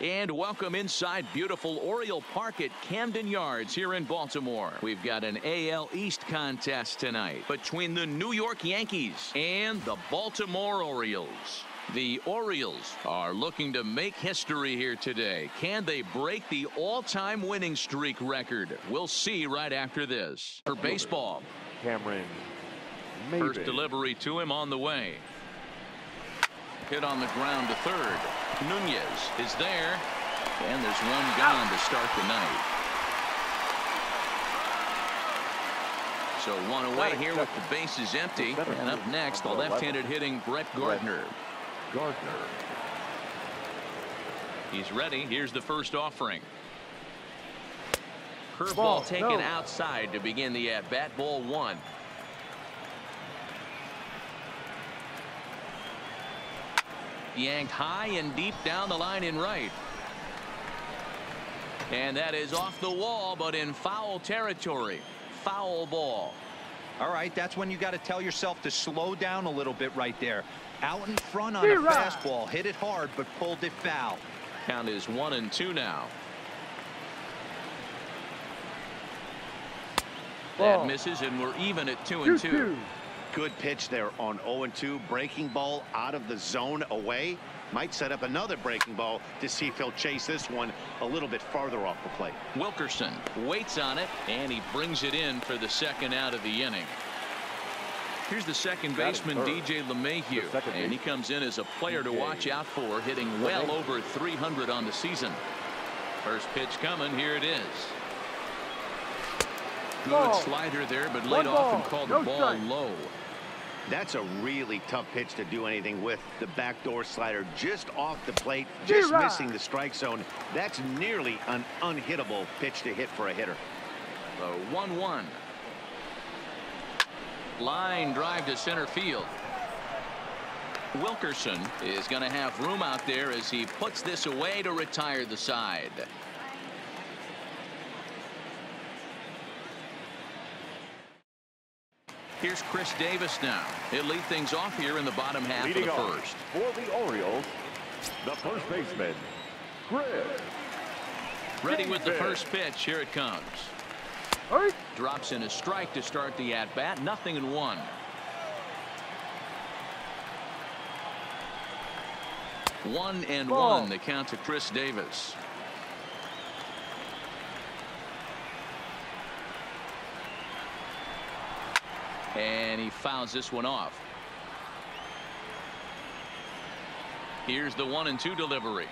And welcome inside beautiful Oriole Park at Camden Yards here in Baltimore. We've got an AL East contest tonight between the New York Yankees and the Baltimore Orioles. The Orioles are looking to make history here today. Can they break the all-time winning streak record? We'll see right after this. For baseball, Cameron Maybin. First delivery to him on the way. Hit on the ground to third. Nunez is there, and there's one gone to start the night. So one away here with the bases empty, and up next, the left-handed hitting Brett Gardner. He's ready. Here's the first offering. Curveball taken outside to begin the at-bat. Ball one. Yanked high and deep down the line in right. And that is off the wall, but in foul territory. Foul ball. All right, that's when you got to tell yourself to slow down a little bit right there. Out in front on a fastball, hit it hard, but pulled it foul. Count is 1-2 now. That misses, and we're even at 2-2. Good pitch there on 0-2. Breaking ball out of the zone away. Might set up another breaking ball to see if he'll chase this one a little bit farther off the plate. Wilkerson waits on it, and he brings it in for the second out of the inning. Here's the second baseman, DJ LeMahieu, and he comes in as a player to watch out for, hitting well over 300 on the season. First pitch coming, here it is. Good slider there, but laid off and called the ball low. That's a really tough pitch to do anything with. The backdoor slider just off the plate, just missing the strike zone. That's nearly an unhittable pitch to hit for a hitter. The 1-1. Line drive to center field. Wilkerson is going to have room out there as he puts this away to retire the side. Here's Chris Davis now. He'll lead things off here in the bottom half of the first. For the Orioles, the first baseman, Chris. Ready with the first pitch. Here it comes. Drops in a strike to start the at-bat. 0-1. One and one, the count to Chris Davis. And he fouls this one off. Here's the 1-2 delivery.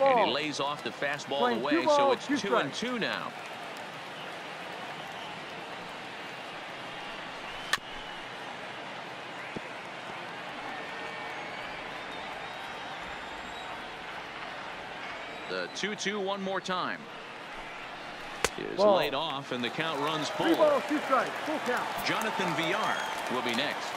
And he lays off the fastball away, so it's 2-2 now. The 2-2 one more time. Is laid off, and the count runs full. Jonathan Villar will be next.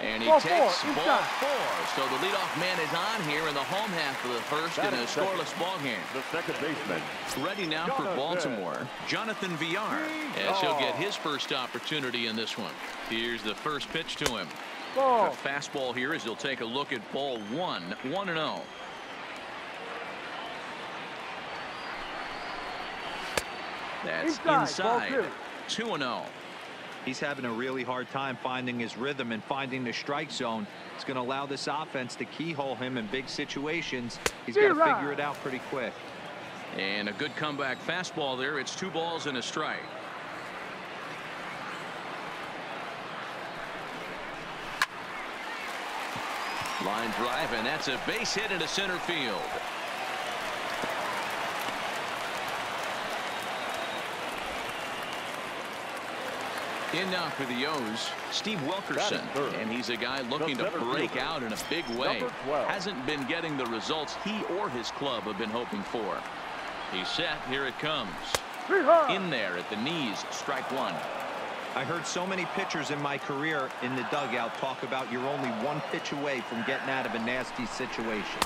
And he takes ball four. So the leadoff man is on here in the home half of the first in a scoreless ball game. The second baseman. Ready now for Baltimore, Jonathan Villar, as he'll get his first opportunity in this one. Here's the first pitch to him. A fastball here as he'll take a look at ball one. 1-0. That's inside. 2-0. He's having a really hard time finding his rhythm and finding the strike zone. It's going to allow this offense to keyhole him in big situations. He's got to figure it out pretty quick. And a good comeback fastball there. It's 2-1. Line drive, and that's a base hit into center field. In now for the O's, Steve Wilkerson, and he's a guy looking to break out in a big way. Hasn't been getting the results he or his club have been hoping for. He's set. Here it comes. In there at the knees. Strike one. I heard so many pitchers in my career in the dugout talk about you're only one pitch away from getting out of a nasty situation.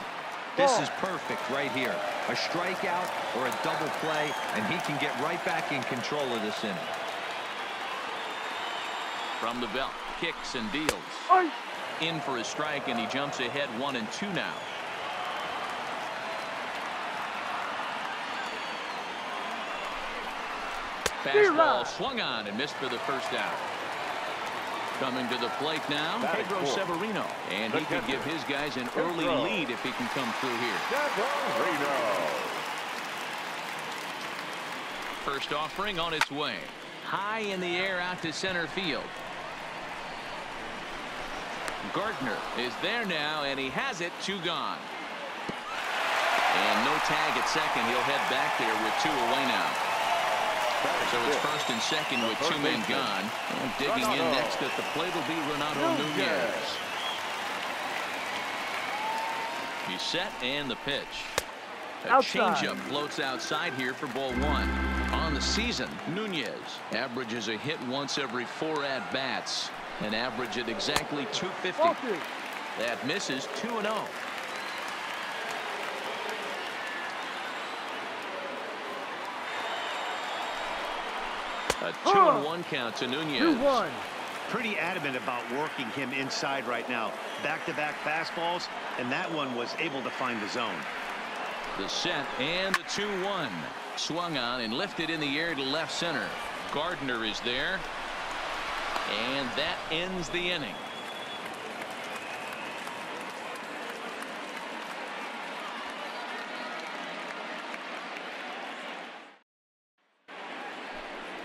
This is perfect right here. A strikeout or a double play, and he can get right back in control of this inning. From the belt, kicks and deals. in for a strike, and he jumps ahead 1-2 now. Fastball swung on and missed for the first out. Coming to the plate now, Pedro Severino, and he could give his guys an early lead if he can come through here. First offering on its way, high in the air out to center field. Gardner is there now, and he has it. 2 gone. And no tag at second. He'll head back there with 2 away now. So it's 1st and 2nd with 2 men gone. And digging in next at the plate will be Ronaldo Nunez. He's set, and the pitch. A changeup floats outside here for ball 1. On the season, Nunez averages a hit once every 4 at-bats. An average at exactly 250. That misses. 2-0. A 2-1 count to Nunez. 2-1. Pretty adamant about working him inside right now. Back-to-back fastballs, and that one was able to find the zone. The set and the 2-1. Swung on and lifted in the air to left center. Gardner is there. And that ends the inning.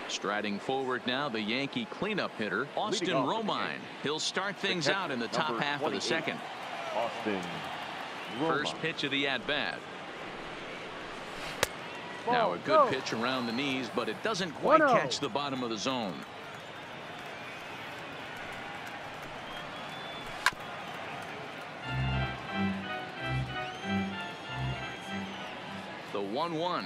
Striding forward now, the Yankee cleanup hitter, Austin Romine. He'll start things out in the top half of the second. Austin Romine. First pitch of the at-bat. Now a good pitch around the knees, but it doesn't quite catch the bottom of the zone. The 1-1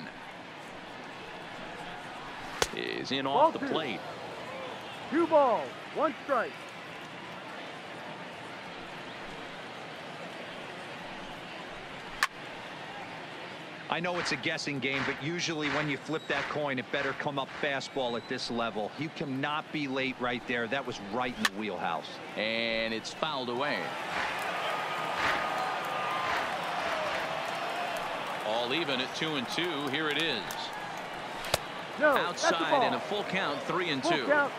is in off the plate. 2-1 strike. I know it's a guessing game, but usually when you flip that coin, it better come up fastball at this level. You cannot be late right there. That was right in the wheelhouse. And it's fouled away. All even at 2-2. Here it is. Outside in a full count, 3-2.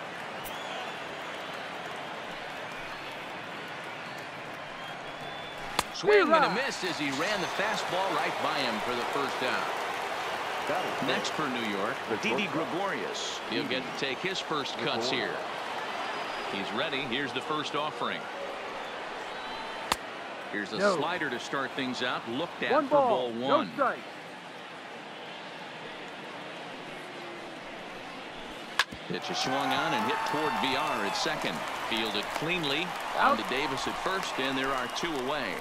Swing and a miss as he ran the fastball right by him for the first down. Next for New York, Didi Gregorius. He'll get to take his first cuts here. He's ready. Here's the first offering. Here's a slider to start things out. Looked at for ball 1. Pitch is swung on and hit toward Villar at second. Fielded cleanly on to Davis at first, and there are 2 away.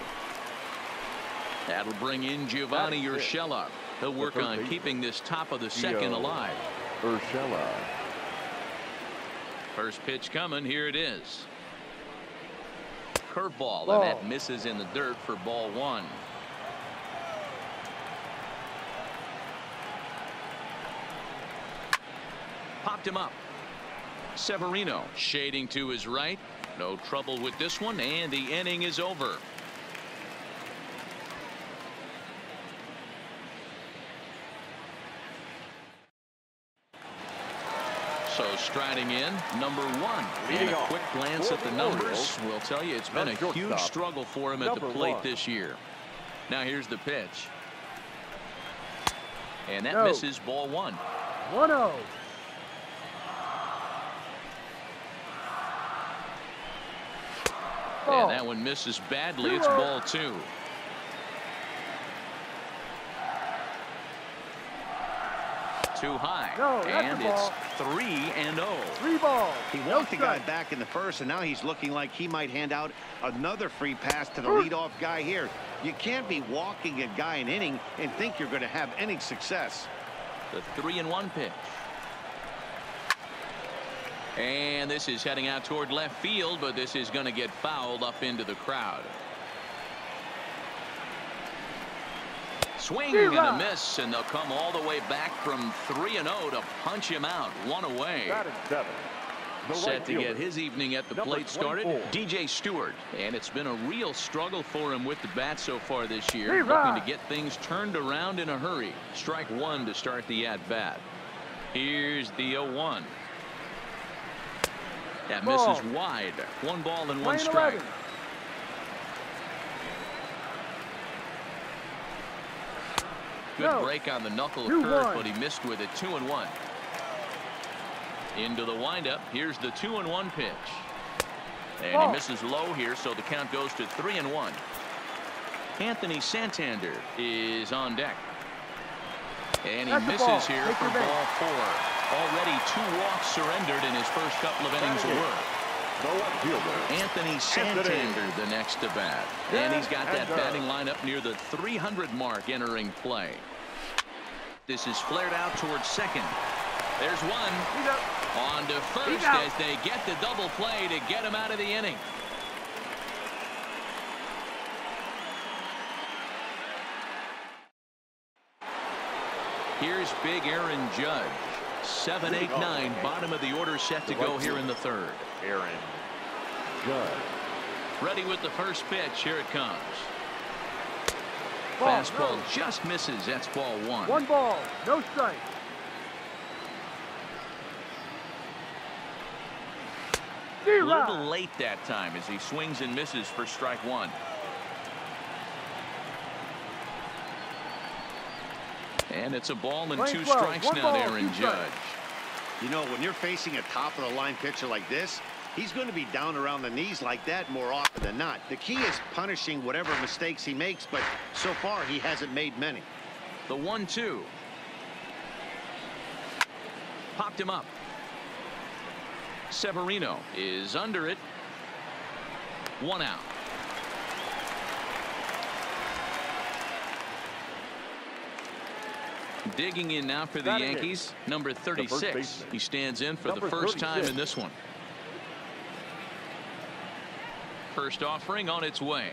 That'll bring in Giovanni Urshela. He'll work on keeping this top of the second alive. Urshela. First pitch coming. Here it is. Curveball, and that misses in the dirt for ball 1. Popped him up. Severino shading to his right. No trouble with this one, and the inning is over. So striding in, number 1, and a quick glance at the numbers will tell you it's been a huge struggle for him at the plate this year. Now here's the pitch, and that misses. Ball 1. 1-0. And that one misses badly. It's ball 2. Too high, and it's 3-0. 3-0. He walked the guy back in the first, and now he's looking like he might hand out another free pass to the leadoff guy here. You can't be walking a guy an inning and think you're going to have any success. The 3-1 pitch, and this is heading out toward left field, but this is going to get fouled up into the crowd. Swing and a miss, and they'll come all the way back from 3-0 to punch him out. 1 away. set to get his evening at the plate started. DJ Stewart, and it's been a real struggle for him with the bat so far this year, looking to get things turned around in a hurry. Strike one to start the at bat. Here's the 0-1. That misses wide. One ball and one strike. Good break on the knuckle curve, but he missed with it. 2-1. Into the windup. Here's the 2-1 pitch. And he misses low here, so the count goes to 3-1. Anthony Santander is on deck. And he misses here for ball 4. Already 2 walks surrendered in his first couple of innings of work. Anthony Santander the next to bat. And he's got that batting lineup near the 300 mark entering play. This is flared out towards second. There's one. On to first as they get the double play to get him out of the inning. Here's big Aaron Judge. 7, 8, 9, bottom of the order set to go here in the third. Aaron Judge. Ready with the first pitch. Here it comes. Fastball just misses. That's ball 1. 1 ball, no strike. A little late that time as he swings and misses for strike 1. And it's a ball and 2 strikes now to Aaron Judge. You know, when you're facing a top of the line pitcher like this, he's going to be down around the knees like that more often than not. The key is punishing whatever mistakes he makes, but so far he hasn't made many. The 1-2. Popped him up. Severino is under it. 1 out. Digging in now for the Yankees, number 36. He stands in for the first time in this one. First offering on its way.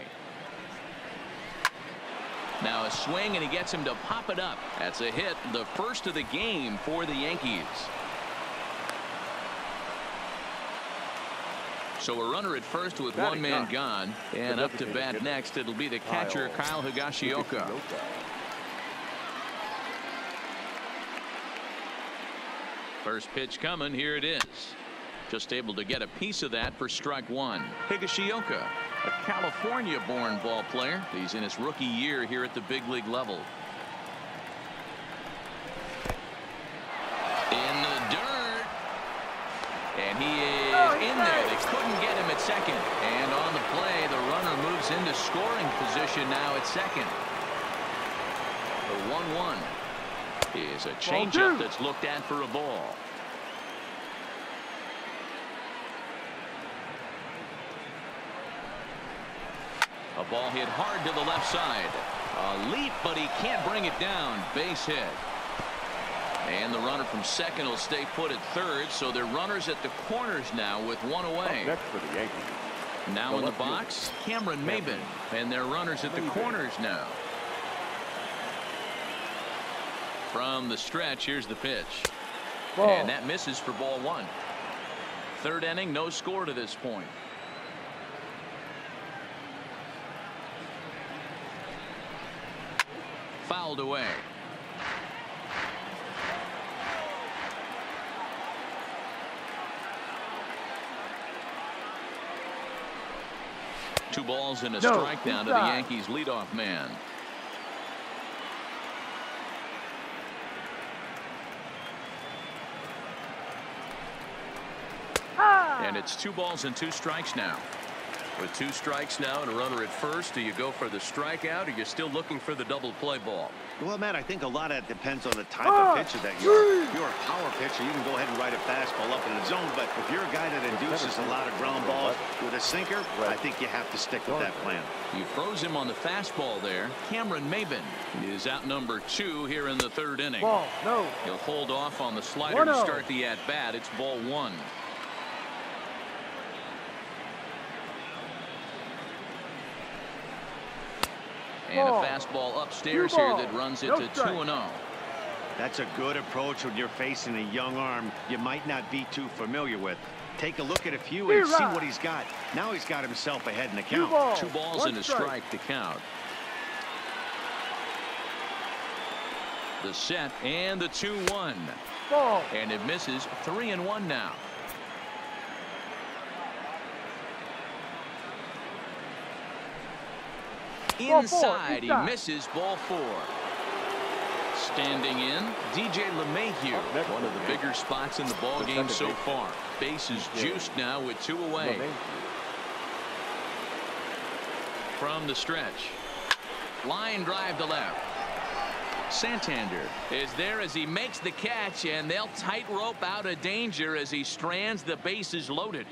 Now a swing, and he gets him to pop it up. That's a hit, the first of the game for the Yankees. So a runner at first with one man gone, and up to bat next, it'll be the catcher, Kyle Higashioka. First pitch coming. Here it is. Just able to get a piece of that for strike 1. Higashioka, a California-born ball player. He's in his rookie year here at the big league level. In the dirt. And he is in there. They couldn't get him at second. And on the play, the runner moves into scoring position now at second. The 1-1. Is a changeup that's looked at for a ball. A ball hit hard to the left side. A leap, but he can't bring it down. Base hit. And the runner from second will stay put at third, so their runners at the corners now with 1 away. Next for the Yankees. Now in the box, Cameron Maybin, and their runners at the corners now. From the stretch, here's the pitch. And that misses for ball 1. Third inning, no score to this point. Fouled away. Two balls and a strike down to the Yankees leadoff man. And it's 2 balls and 2 strikes now. With 2 strikes now and a runner at first, do you go for the strikeout, or you're still looking for the double play ball? Well, Matt, I think a lot of it depends on the type of pitcher that you are. If you're a power pitcher, you can go ahead and ride a fastball up in the zone, but if you're a guy that induces a lot of ground balls with a sinker, I think you have to stick with that plan. You froze him on the fastball there. Cameron Maybin is out number 2 here in the third inning. He'll hold off on the slider to start the at-bat. It's ball 1. And a fastball upstairs here that runs it to 2-0. That's a good approach when you're facing a young arm you might not be too familiar with. Take a look at a few and see what he's got. Now he's got himself ahead in the count. Two balls and a strike to count. The set and the 2-1. And it misses. 3-1 now. Inside, he misses ball 4. Standing in, DJ LeMahieu, one of the bigger spots in the ball game so far. Bases juiced now with 2 away. From the stretch, line drive to left. Santander is there as he makes the catch, and they'll tightrope out of danger as he strands the bases loaded.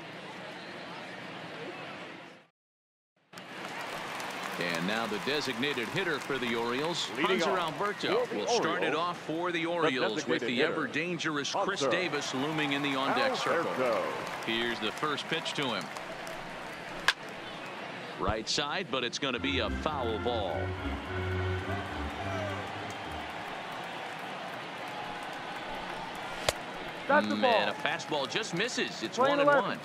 And now the designated hitter for the Orioles, Hanser Alberto, will start it off for the Orioles with the ever-dangerous Chris Davis looming in the on-deck circle. Here's the first pitch to him. Right side, but it's going to be a foul ball. And a fastball just misses. It's 1-1.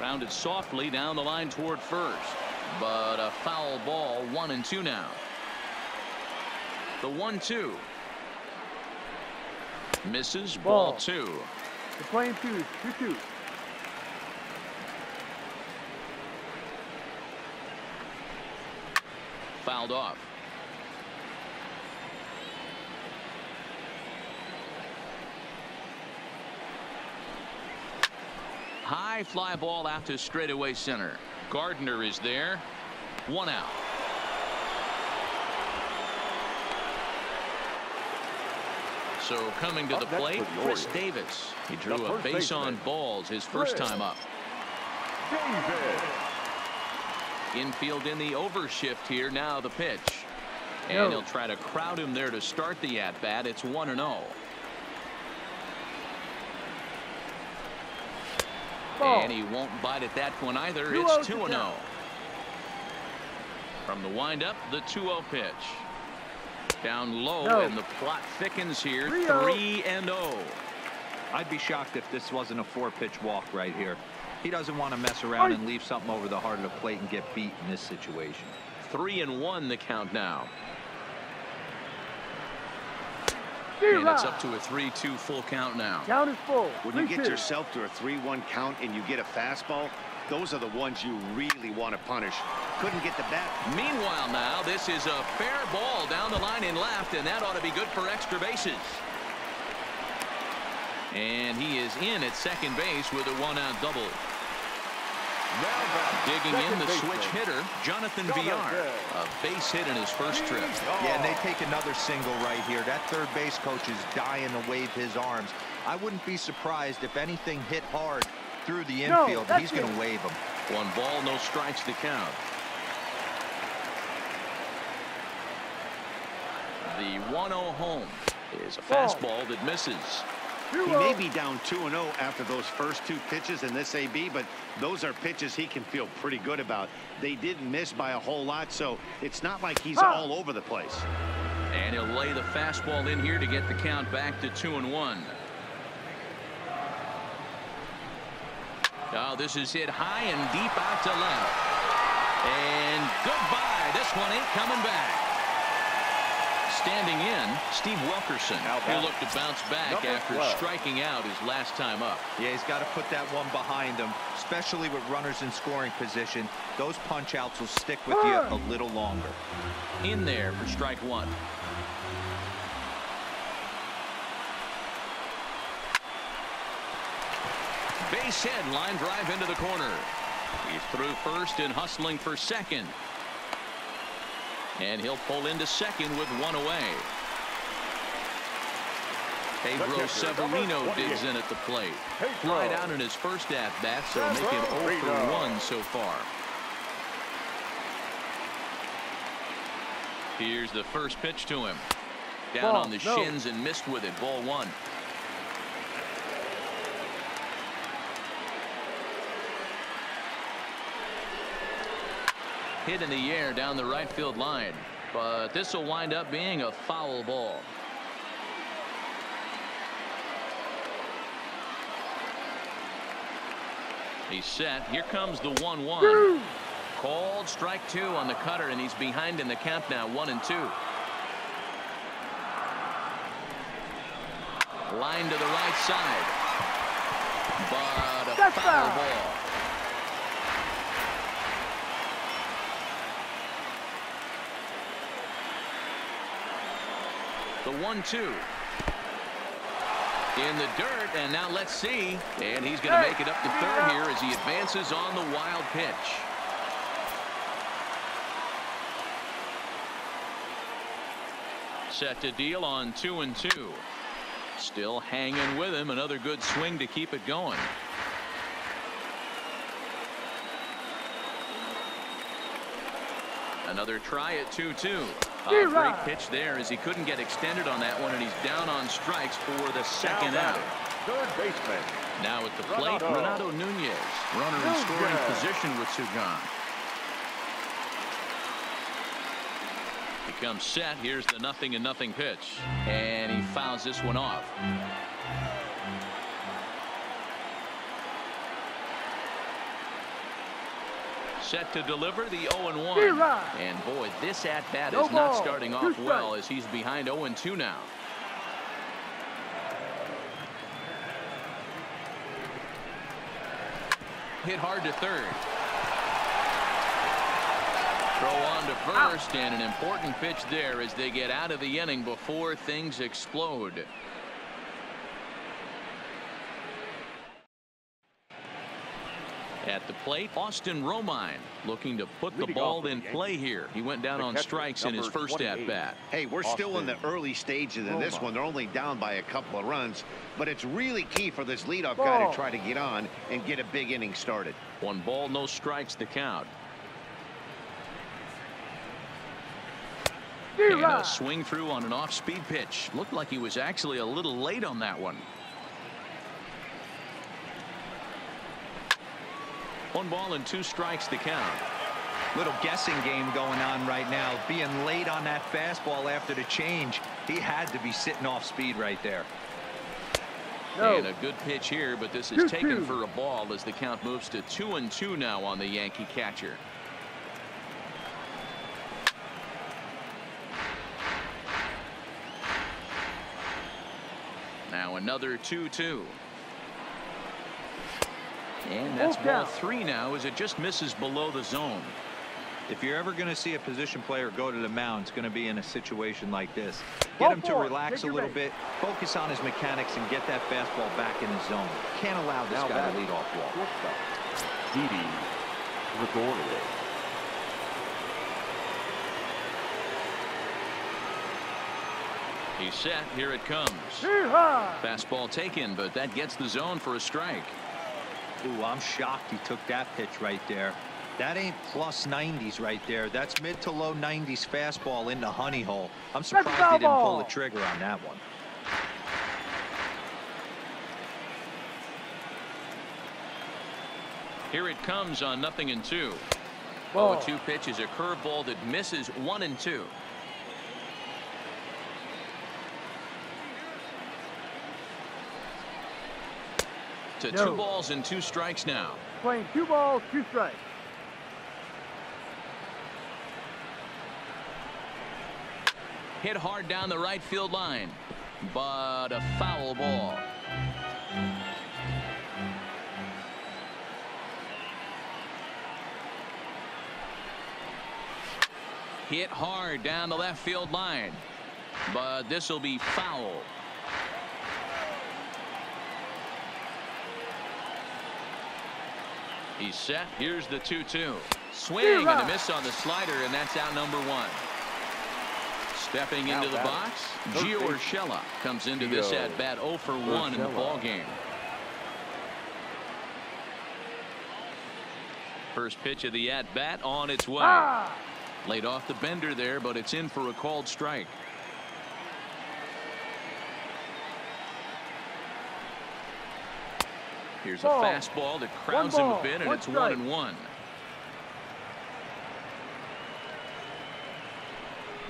Rounded softly down the line toward first, but a foul ball. 1-2 now. The 1-2 misses. Ball 2. The playing 2-2. Fouled off. High fly ball out to straightaway center. Gardner is there. 1 out. So coming to the plate, Chris Davis. He drew a base on balls his first time up. Infield in the overshift here. Now the pitch. And he'll try to crowd him there to start the at-bat. It's 1-0. And he won't bite at that one either. It's 2-0. From the windup, the 2-0 pitch. Down low, and the plot thickens here. 3-0. I'd be shocked if this wasn't a 4-pitch walk right here. He doesn't want to mess around and leave something over the heart of the plate and get beat in this situation. 3-1 the count now. And it's up to a 3-2 full count now. Count is full. When you get yourself to a 3-1 count and you get a fastball, those are the ones you really want to punish. Couldn't get the bat. Meanwhile, now this is a fair ball down the line and left, and that ought to be good for extra bases. And he is in at second base with a 1-out double. Digging in the switch hitter, Jonathan Villar. A base hit in his first trip. Yeah, and they take another single right here. That third base coach is dying to wave his arms. I wouldn't be surprised if anything hit hard through the infield. He's going to wave them. 1 ball, no strikes to count. The 1-0 home is a fastball that misses. He may be down 2-0 after those first 2 pitches in this AB, but those are pitches he can feel pretty good about. They didn't miss by a whole lot, so it's not like he's all over the place. And he'll lay the fastball in here to get the count back to 2-1. Now this is hit high and deep out to left. And goodbye. This one ain't coming back. Standing in, Steve Wilkerson, who looked to bounce back after striking out his last time up. Yeah, he's got to put that one behind him, especially with runners in scoring position. Those punch-outs will stick with you a little longer. In there for strike 1. Base hit, line drive into the corner. He's through first and hustling for second. And he'll pull into second with 1 away. Pedro Severino digs in at the plate. Flied out in his first at-bat, so make him 0 for 1 so far. Here's the first pitch to him. Down on the shins and missed with it. Ball 1. Hit in the air down the right field line, but this will wind up being a foul ball. He's set. Here comes the 1-1. Called strike two on the cutter, and he's behind in the count now, 1-2. Line to the right side, but a foul ball. The 1-2 in the dirt, and now let's see, and he's going to make it up to third here as he advances on the wild pitch. Set to deal on 2-2. Still hanging with him, another good swing to keep it going. Another try at 2-2. A great pitch there as he couldn't get extended on that one, and he's down on strikes for the second out. Third baseman. Now at the plate, Ronaldo Nunez, runner in scoring position with two gone. He comes set. Here's the 0-0 pitch, and he fouls this one off. Set to deliver the 0-1. And boy, this at-bat is not starting off well as he's behind 0-2 now. Hit hard to third. Throw on to first, and an important pitch there as they get out of the inning before things explode. At the plate, Austin Romine looking to put the ball in play here. He went down on strikes in his first at-bat. Hey, we're still in the early stages of this one. They're only down by a couple of runs, but it's really key for this leadoff guy to try to get on and get a big inning started. 1-0 the count. And a swing through on an off-speed pitch. Looked like he was actually a little late on that one. 1-2 the count. Little guessing game going on right now. Being late on that fastball after the change, he had to be sitting off speed right there. And a good pitch here, but this is taken for a ball as the count moves to 2-2 now on the Yankee catcher. Now another 2-2. And that's ball three now as it just misses below the zone. If you're ever going to see a position player go to the mound, it's going to be in a situation like this. Get him to relax a little bit, focus on his mechanics, and get that fastball back in the zone. Can't allow this guy to lead off walk. Didi Gregorius. He's set. Here it comes. Fastball taken, but that gets the zone for a strike. Ooh, I'm shocked he took that pitch right there. That ain't plus 90s right there. That's mid to low 90s fastball in the honey hole. I'm surprised he didn't pull the trigger on that one. Here it comes on 0-2. Oh, 2 pitches, a curveball that misses 1-2. To 2-2 now. Playing 2-2. Hit hard down the right field line, but a foul ball. Hit hard down the left field line, but this will be foul. He's set. Here's the 2-2. Swing and a miss on the slider, and that's out number one. Stepping into the box, Gio Urshela comes into this at bat 0 for 1 in the ballgame. First pitch of the at bat on its way. Laid off the bender there, but it's in for a called strike. Here's a fastball that crowds him a bit, and it's 1-1.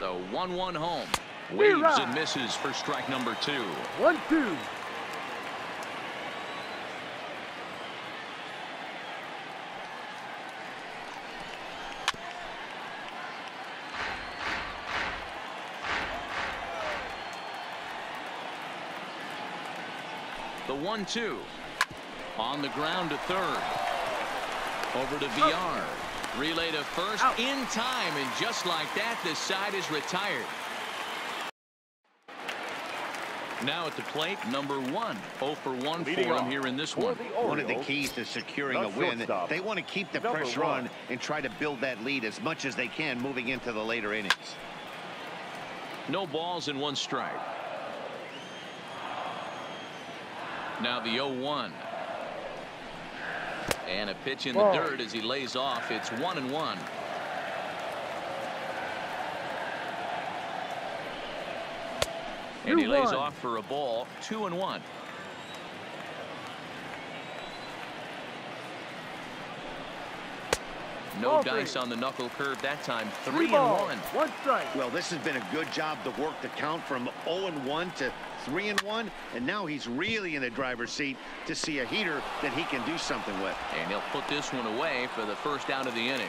The 1-1 home. Waves and misses for strike number 2. 1-2. The 1-2 on the ground to third. Over to Villar. Relay to first in time, and just like that, this side is retired. Now at the plate, number one. 0 for 1 for him here in this one. One of the keys to securing a win, they want to keep the pressure on and try to build that lead as much as they can moving into the later innings. No balls and one strike. Now the 0-1. And a pitch in the dirt as he lays off. It's 1-1. And he lays off for a ball, 2-1. No dice on the knuckle curve that time. 3-1. One strike. Well, this has been a good job to work the count from 0-1 to 3-1, and now he's really in the driver's seat to see a heater that he can do something with. And he'll put this one away for the first out of the inning.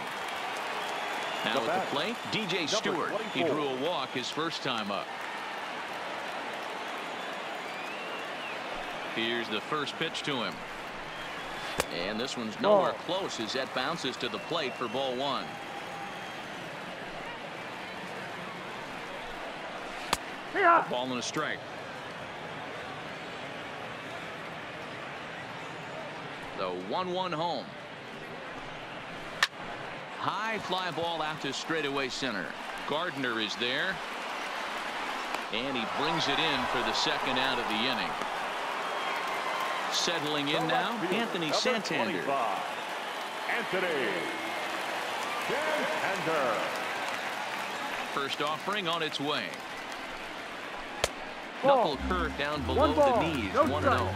Now at the plate, DJ Stewart. He drew a walk his first time up. Here's the first pitch to him. And this one's nowhere close as that bounces to the plate for ball one. Yeah. Ball and a strike. The 1-1 home. High fly ball out to straightaway center. Gardner is there. And he brings it in for the second out of the inning. Settling in now, Anthony Santander. First offering on its way. Knuckle curve down below the knees. 1-0. No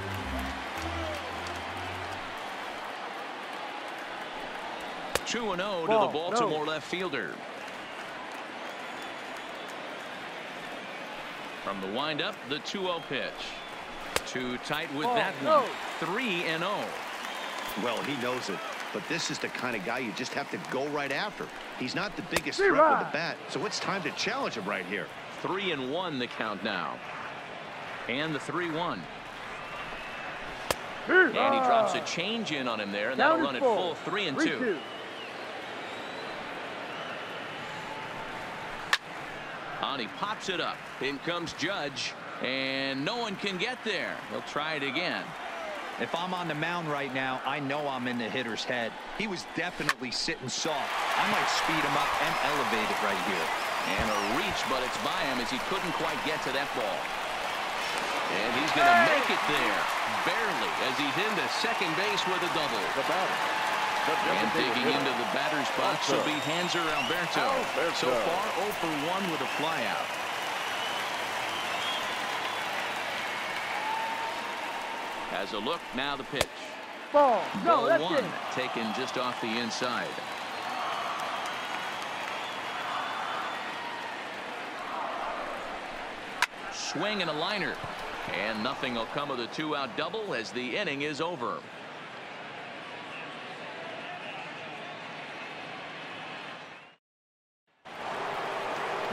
2-0 to the Baltimore left fielder. From the windup, the 2-0 pitch. Too tight with that one. 3-0. Well, he knows it, but this is the kind of guy you just have to go right after. He's not the biggest threat with the bat, so it's time to challenge him right here. 3-1 the count now. And the 3-1. And he drops a change in on him there, and that'll run at full. 3-2. And he pops it up. In comes Judge. And no one can get there. He'll try it again. If I'm on the mound right now, I know I'm in the hitter's head. He was definitely sitting soft. I might speed him up and elevate it right here. And a reach, but it's by him as he couldn't quite get to that ball. And he's going to make it there, barely, as he's into second base with a double. And digging into the batter's box will be Hanser Alberto. So far, 0 for 1 with a flyout. As a look, now the pitch. Ball one, taken just off the inside. Swing and a liner. And nothing will come of the 2-out double as the inning is over.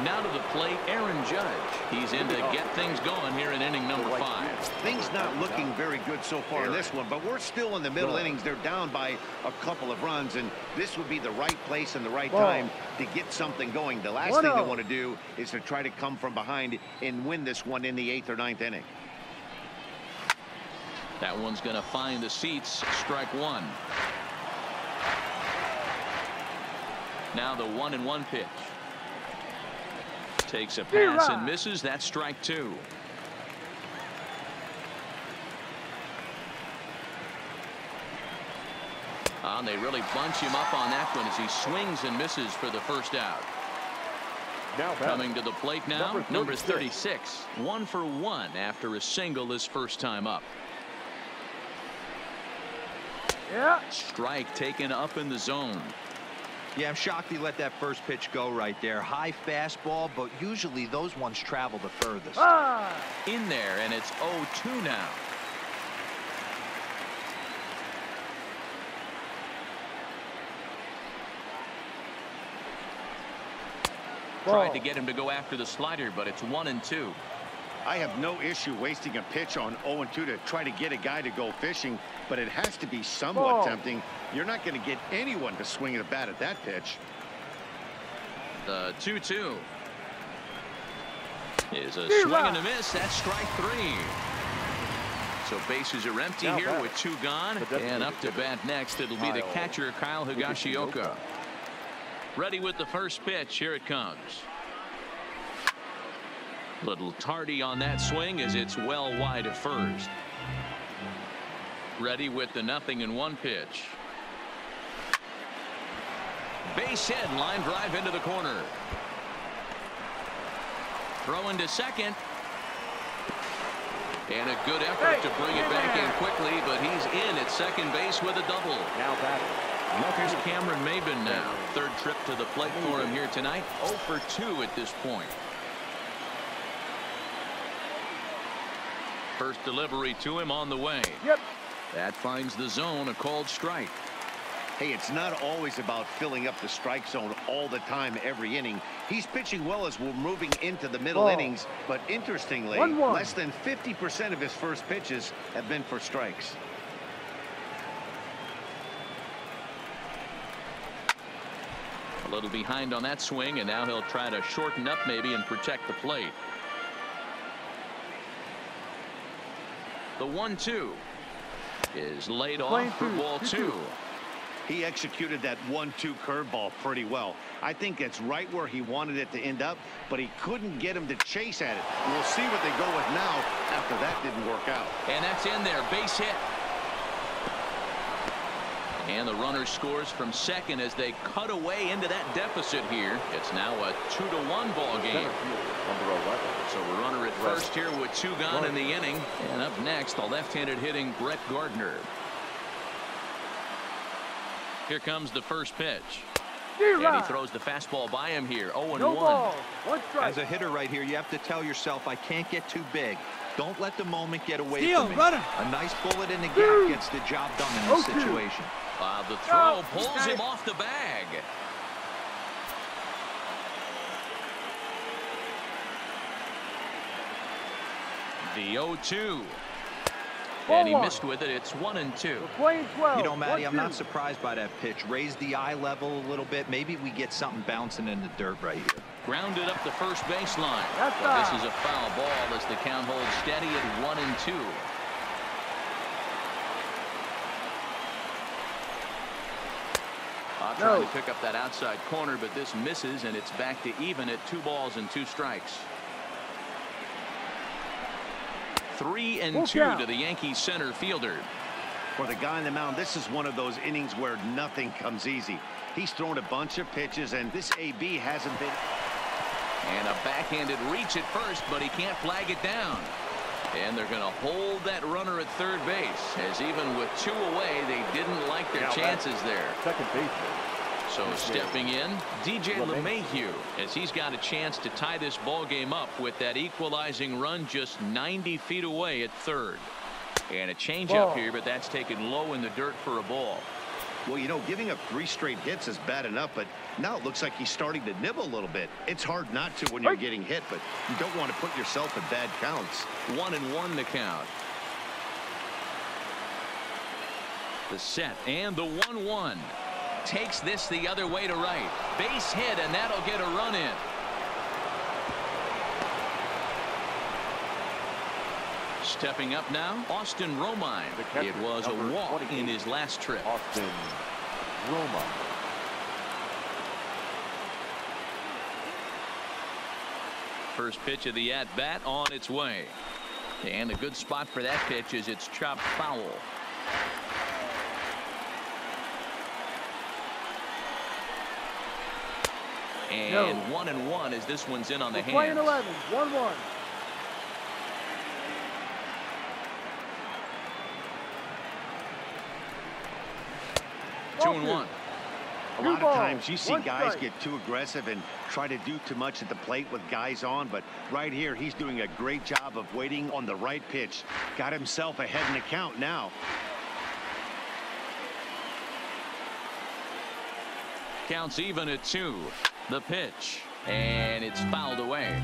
Now to the plate, Aaron Judge. He's in to get things going here in inning number 5. Things not looking very good so far in this one, but we're still in the middle innings. They're down by a couple of runs, and this would be the right place and the right time to get something going. The last thing they want to do is to try to come from behind and win this one in the 8th or 9th inning. That one's going to find the seats. Strike one. Now the 1-1 pitch. Takes a pass and misses. That's strike two. And they really bunch him up on that one as he swings and misses for the first out. Now coming to the plate now, number 36. 1 for 1 after a single this first time up. Strike taken up in the zone. Yeah, I'm shocked he let that first pitch go right there. High fastball, but usually those ones travel the furthest. In there, and it's 0-2 now. Tried to get him to go after the slider, but it's 1-2. I have no issue wasting a pitch on 0-2 to try to get a guy to go fishing, but it has to be somewhat tempting. You're not going to get anyone to swing the bat at that pitch. The 2-2 is a swing and a miss. That's strike three. So bases are empty now here with two gone, and up to bat next. It'll be the catcher, Kyle Higashioka. Ready with the first pitch. Here it comes. Little tardy on that swing as it's well wide of first. Ready with the 0-1 pitch. Base hit, line drive into the corner. Throw into second. And a good effort to bring it back in quickly, but he's in at second base with a double. Now here's Cameron Maybin now. Third trip to the plate for him here tonight. 0 for 2 at this point. First delivery to him on the way. Yep. That finds the zone, a called strike. Hey, it's not always about filling up the strike zone all the time every inning. He's pitching well as we're moving into the middle innings, but interestingly, less than 50% of his first pitches have been for strikes. A little behind on that swing, and now he'll try to shorten up maybe and protect the plate. The 1-2 is laid off for ball two. He executed that 1-2 curveball pretty well. I think that's right where he wanted it to end up, but he couldn't get him to chase at it. We'll see what they go with now after that didn't work out. And that's in there. Base hit. And the runner scores from second as they cut away into that deficit here. It's now a 2-1 ball game. So a runner at first here with two gone in the inning. And up next, the left-handed hitting Brett Gardner. Here comes the first pitch. And he throws the fastball by him here. 0-1. As a hitter right here, you have to tell yourself, I can't get too big. Don't let the moment get away from me. A nice bullet in the gap gets the job done in this situation. The throw pulls him off the bag. The 0-2. And he missed with it. It's 1-2. You know, Matty, I'm not surprised by that pitch. Raise the eye level a little bit. Maybe we get something bouncing in the dirt right here. Grounded up the first baseline. Well, this is a foul ball as the count holds steady at 1-2. Trying to pick up that outside corner, but this misses, and it's back to even at 2-2. 3-2 to the Yankees center fielder. For the guy on the mound, this is one of those innings where nothing comes easy. He's thrown a bunch of pitches, and this AB hasn't been. And a backhanded reach at first, but he can't flag it down. And they're going to hold that runner at third base, as even with two away, they didn't like their chances there. Second base. So stepping in, DJ LeMahieu, as he's got a chance to tie this ball game up with that equalizing run just 90 feet away at third. And a changeup here, but that's taken low in the dirt for a ball. Well, you know, giving up 3 straight hits is bad enough, but now it looks like he's starting to nibble a little bit. It's hard not to when you're getting hit, but you don't want to put yourself in bad counts. 1-1 the count. The set and the 1-1 takes this the other way to right. Base hit, and that'll get a run in. Stepping up now, Austin Romine. It was a walk in his last trip. Austin Romine. First pitch of the at-bat on its way. And a good spot for that pitch is it's chopped foul. And 1-1 as this one's in on the hands. 11, 1-1. A lot of times you see guys get too aggressive and try to do too much at the plate with guys on, but right here he's doing a great job of waiting on the right pitch. Got himself ahead in the count now. Counts even at 2. The pitch, and it's fouled away.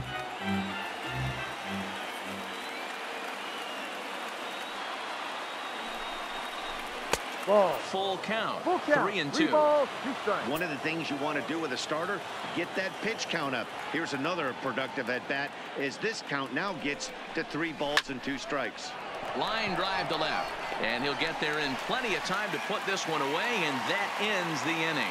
Ball. Full count. Full count. 3-2. 3 balls, 2 strikes. One of the things you want to do with a starter, get that pitch count up. Here's another productive at bat as this count now gets to 3 balls and 2 strikes. Line drive to left, and he'll get there in plenty of time to put this one away, and that ends the inning.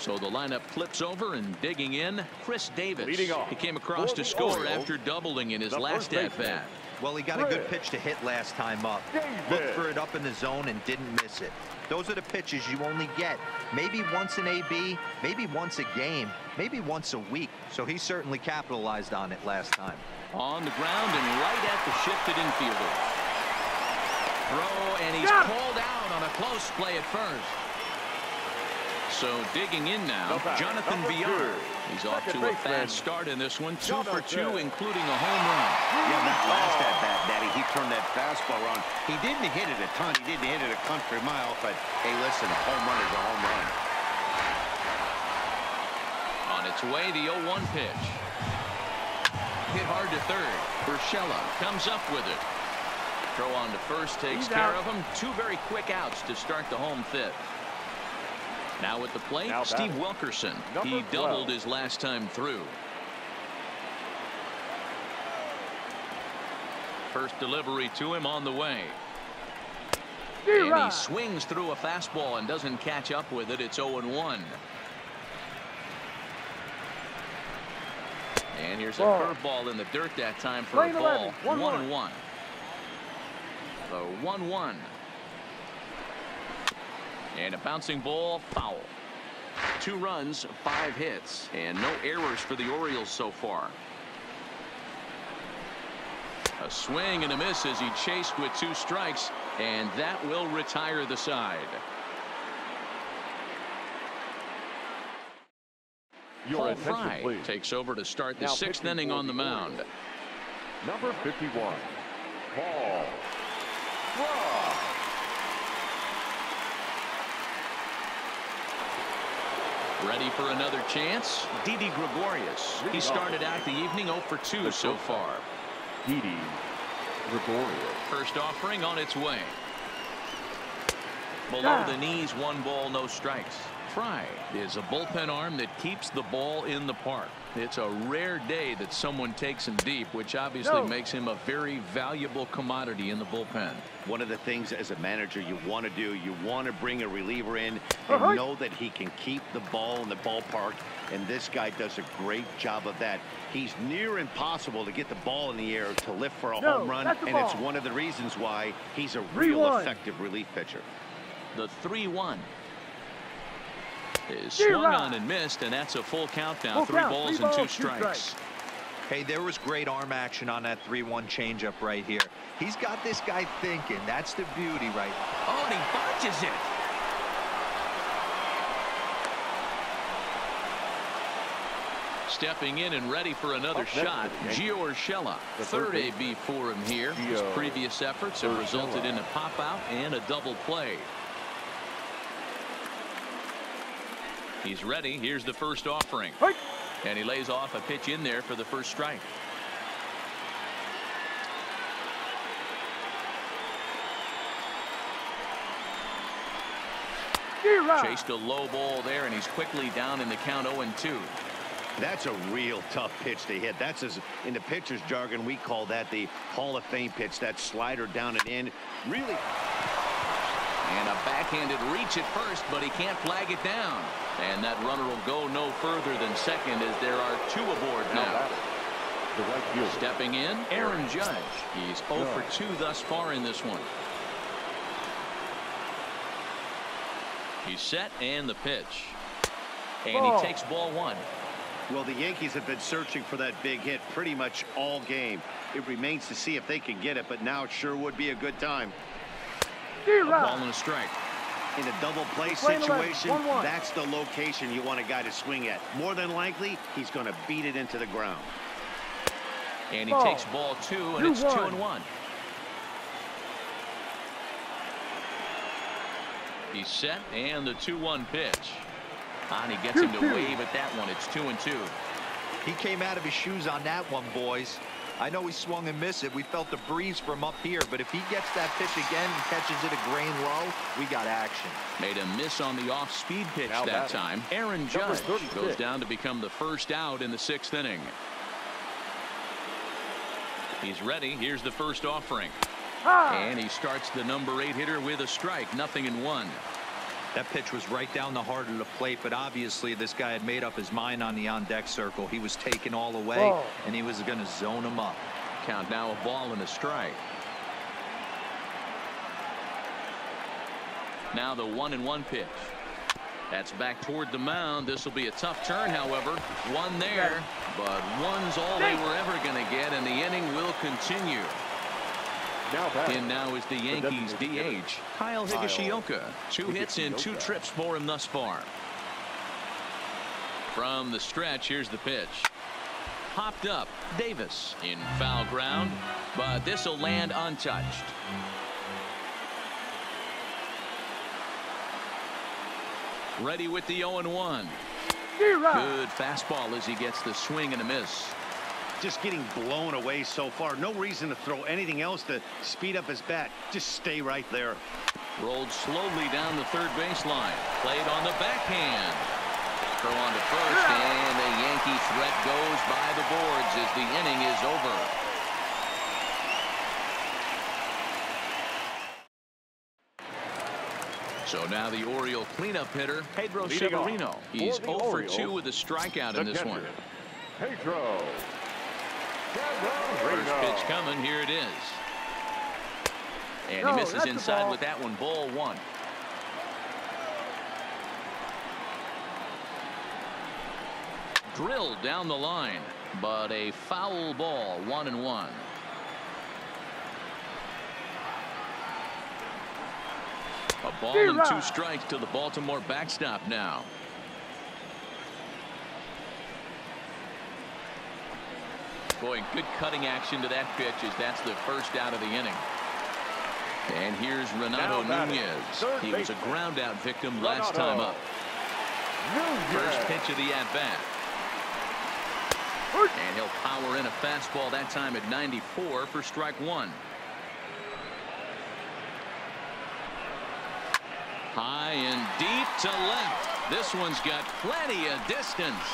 So the lineup flips over, and digging in, Chris Davis. Leading off. He came across to score after doubling in his last at bat. Well, he got a good pitch to hit last time up. Looked for it up in the zone and didn't miss it. Those are the pitches you only get maybe once an AB, maybe once a game, maybe once a week. So he certainly capitalized on it last time. On the ground and right at the shifted infielder. Throw, and he's called out on a close play at first. So digging in now, Jonathan Villar. He's off to a fast start in this one. 2 for 2, including a home run. Yeah, that last at bat, Daddy, he turned that fastball on. He didn't hit it a ton. He didn't hit it a country mile. But, hey, listen, a home run is a home run. On its way, the 0-1 pitch. Hit hard to third. Urshela comes up with it. Throw on to first, takes care of him. 2 very quick outs to start the home fifth. Now at the plate, Steve Wilkerson. He doubled his last time through. First delivery to him on the way. And he swings through a fastball and doesn't catch up with it. It's 0-1. And here's a curveball in the dirt that time for a ball. 1-1. The 1-1. And a bouncing ball foul. 2 runs, 5 hits, and no errors for the Orioles so far. A swing and a miss as he chased with 2 strikes, and that will retire the side. Paul Fry takes over to start the 6th inning on the mound. Number 51, Paul Fry. Ready for another chance? Didi Gregorius. He started out the evening 0 for 2 so far. Didi Gregorius. First offering on its way. Below the knees, 1 ball, no strikes. Fry is a bullpen arm that keeps the ball in the park. It's a rare day that someone takes him deep, which obviously makes him a very valuable commodity in the bullpen. One of the things as a manager you want to do, you want to bring a reliever in and know that he can keep the ball in the ballpark, and this guy does a great job of that. He's near impossible to get the ball in the air to lift for a home run, and it's one of the reasons why he's a real effective relief pitcher. The 3-1. Is swung on and missed, and that's a full count now. 3 balls and 2 strikes. Hey, there was great arm action on that 3-1 changeup right here. He's got this guy thinking. That's the beauty right now. Oh, and he bunches it. Stepping in and ready for another shot, Gio Urshela. Third AB for him here. His previous efforts have resulted in a pop-out and a double play. He's ready. Here's the first offering. And he lays off a pitch in there for the first strike. Chased a low ball there, and he's quickly down in the count 0-2. That's a real tough pitch to hit. That's, as in the pitcher's jargon, we call that the Hall of Fame pitch. That slider down and in. Really. And a backhanded reach at first, but he can't flag it down. And that runner will go no further than second, as there are 2 aboard now. Stepping in, Aaron Judge. He's 0 for 2 thus far in this one. He's set, and the pitch. And he takes ball 1. Well, the Yankees have been searching for that big hit pretty much all game. It remains to see if they can get it, but now it sure would be a good time. A ball and a strike. In a double play situation, that's the location you want a guy to swing at. More than likely, he's going to beat it into the ground. And he takes ball 2, and it's 2-1. He's set, and the 2-1 pitch. He gets him to wave at that one. It's 2-2. He came out of his shoes on that one, boys. I know he swung and missed it. We felt the breeze from up here, but if he gets that pitch again and catches it a grain low, we got action. Made a miss on the off-speed pitch that time. Aaron Judge goes down to become the first out in the sixth inning. He's ready. Here's the first offering. And he starts the #8 hitter with a strike. 0-1. That pitch was right down the heart of the plate, but obviously this guy had made up his mind on the on-deck circle. He was taken all away, and he was going to zone him up. Count now a ball and a strike. Now the 1-1 pitch. That's back toward the mound. This will be a tough turn, however. One there, but one's all they were ever going to get, and the inning will continue. And now is the Yankees DH, Kyle Higashioka. Two hits and two trips for him thus far. From the stretch, here's the pitch. Hopped up, Davis in foul ground, but this will land untouched. Ready with the 0-1. Good fastball as he gets the swing and a miss. Just getting blown away so far. No reason to throw anything else to speed up his bat. Just stay right there. Rolled slowly down the third baseline. Played on the backhand. Throw on to first, and the Yankee threat goes by the boards as the inning is over. So now the Oriole cleanup hitter, Pedro Severino. He's 0-for-2 with a strikeout in this one. Pedro. First pitch coming, here it is. And he misses inside with that one. Ball one. Drilled down the line, but a foul ball. 1-1. A ball and two strikes to the Baltimore backstop now. Boy, good cutting action to that pitch as that's the first out of the inning. And here's Ronaldo Nunez. He was a ground-out victim last time up. First pitch of the at-bat. And he'll power in a fastball that time at 94 for strike one. High and deep to left. This one's got plenty of distance.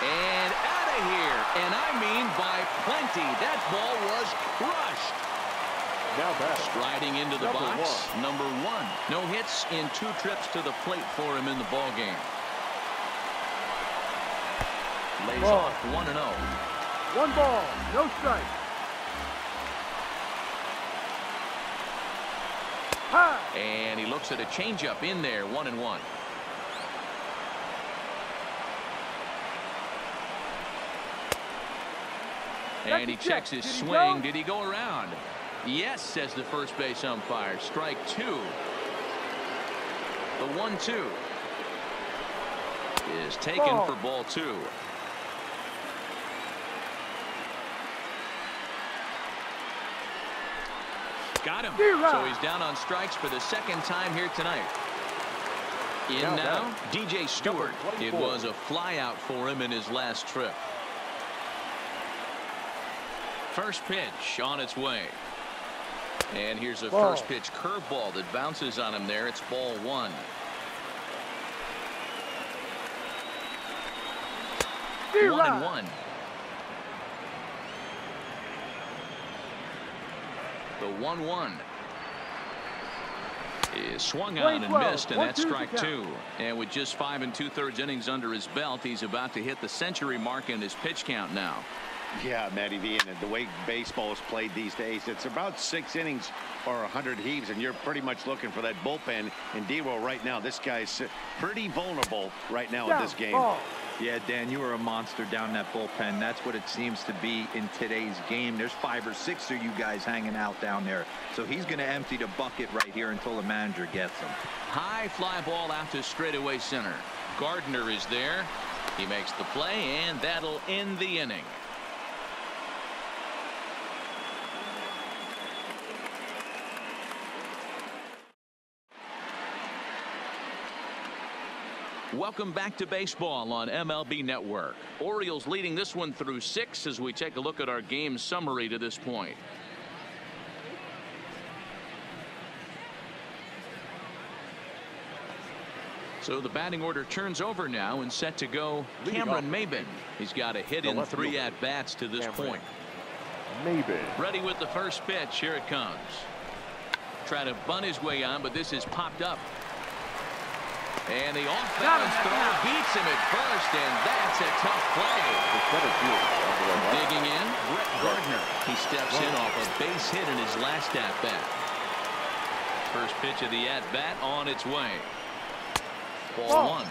And out of here, and I mean by plenty. That ball was crushed. Now striding into the box, #1. No hits and two trips to the plate for him in the ball game. Lays off 1-0. One ball, no strike. And he looks at a changeup in there. 1-1. And he checks his swing. Did he go around? Yes, says the first base umpire. Strike two. The 1-2 is taken for ball two. Got him. So he's down on strikes for the second time here tonight. In now, DJ Stewart. It was a fly out for him in his last trip. First pitch on its way. And here's a first pitch curveball that bounces on him there. It's ball one. You're 1-1. The 1-1 is swung on and missed, and that's strike two. And with just 5 2/3 innings under his belt, he's about to hit the century mark in his pitch count now. Yeah, Matty V, and the way baseball is played these days, it's about 6 innings or 100 heaves, and you're pretty much looking for that bullpen. And D-Roll right now, this guy's pretty vulnerable right now in this game. Yeah, Dan, you were a monster down that bullpen. That's what it seems to be in today's game. There's 5 or 6 of you guys hanging out down there. So he's going to empty the bucket right here until the manager gets him. High fly ball out to straightaway center. Gardner is there. He makes the play, and that'll end the inning. Welcome back to baseball on MLB Network. Orioles leading this one through 6 as we take a look at our game summary to this point. So the batting order turns over now and set to go. Cameron Maybin. He's got a hit in 3 at-bats to this point. Maybin ready with the first pitch. Here it comes. Try to bunt his way on, but this is popped up. And the off-balance throw beats him at first, and that's a tough play. Digging in, Brett Gardner. He steps in off a base hit in his last at-bat. First pitch of the at-bat on its way. Ball 1.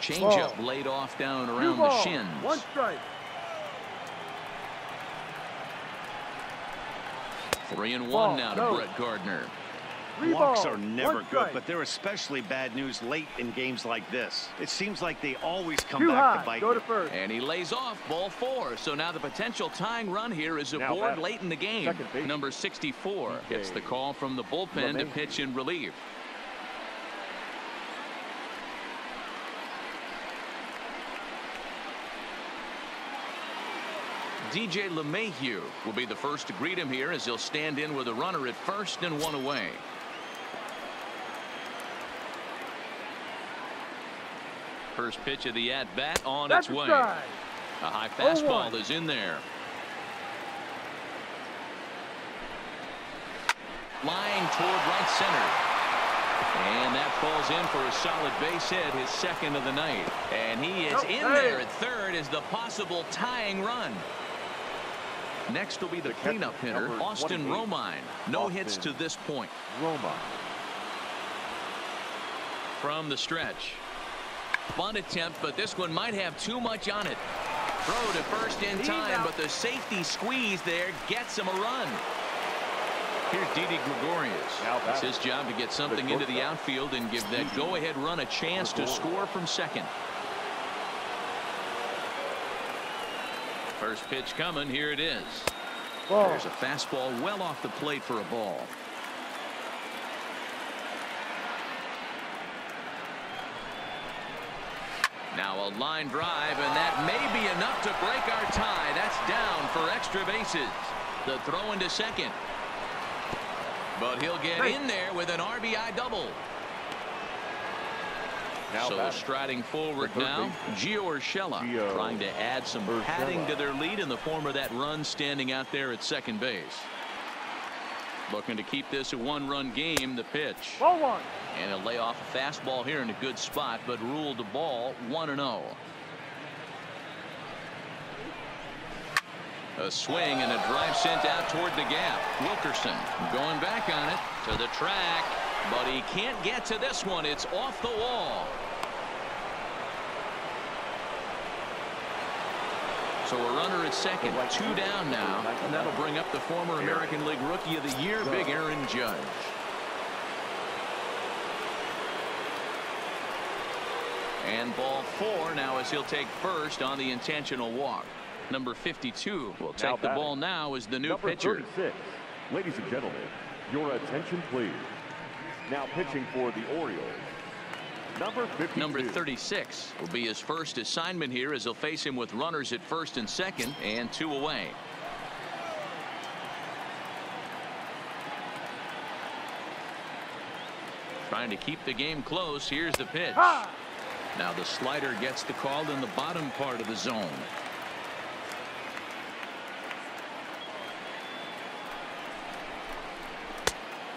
Changeup laid off down around the shins. One strike. 3-1 now to Brett Gardner. Walks are never good, but they're especially bad news late in games like this. It seems like they always come back to bite you. And he lays off. Ball 4. So now the potential tying run here is aboard late in the game. Number 64 gets the call from the bullpen to pitch in relief. DJ LeMahieu will be the first to greet him here as he'll stand in with a runner at first and 1 away. First pitch of the at-bat on its way. A high fastball is in there. Flying toward right center. And that falls in for a solid base hit, his second of the night. And he is in there at third as the possible tying run. Next will be the cleanup hitter, Austin Romine. No hits to this point. Romine from the stretch. Bunt attempt, but this one might have too much on it. Throw to first in time, but the safety squeeze there gets him a run. Here's Didi Gregorius. It's his job to get something into the outfield and give that go-ahead run a chance to score from second. First pitch coming. Here it is. There's a fastball well off the plate for a ball. Now a line drive, and that may be enough to break our tie. That's down for extra bases. The throw into second. But he'll get in there with an RBI double. So striding forward now, Urshela trying to add some padding to their lead in the form of that run standing out there at second base. Looking to keep this a one-run game. The pitch. Ball 1. And a layoff fastball here in a good spot, but ruled the ball 1-0. A swing and a drive sent out toward the gap. Wilkerson going back on it to the track, but he can't get to this one. It's off the wall. So a runner at second, 2 down now, and that'll bring up the former American League Rookie of the Year, Big Aaron Judge. And ball 4 now as he'll take first on the intentional walk. Number 52 will take the ball now as the new pitcher. 36. Ladies and gentlemen, your attention please. Now pitching for the Orioles, number 52. Number 36 will be his first assignment here as he'll face him with runners at first and second and 2 away. Trying to keep the game close. Here's the pitch. Now the slider gets the call in the bottom part of the zone.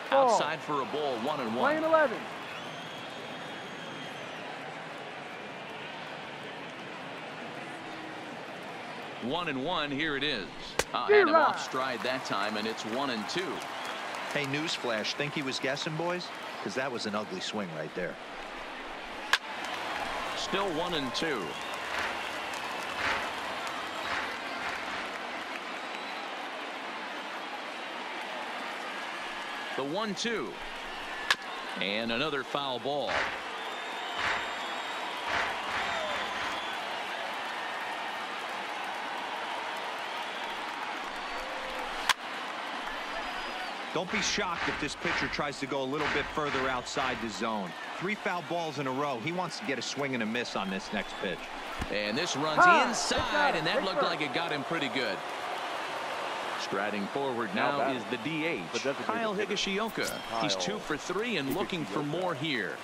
Outside for a ball, 1-1. Playing 11. One and one. Here it is. And off stride that time, and it's 1-2. Hey, newsflash! Think he was guessing, boys? Because that was an ugly swing right there. Still 1-2. The 1-2. And another foul ball. Don't be shocked if this pitcher tries to go a little bit further outside the zone. 3 foul balls in a row. He wants to get a swing and a miss on this next pitch. And this runs inside, and that looked like it got him pretty good. Striding forward now is the DH, Kyle Higashioka. He's 2 for 3 and looking for more here.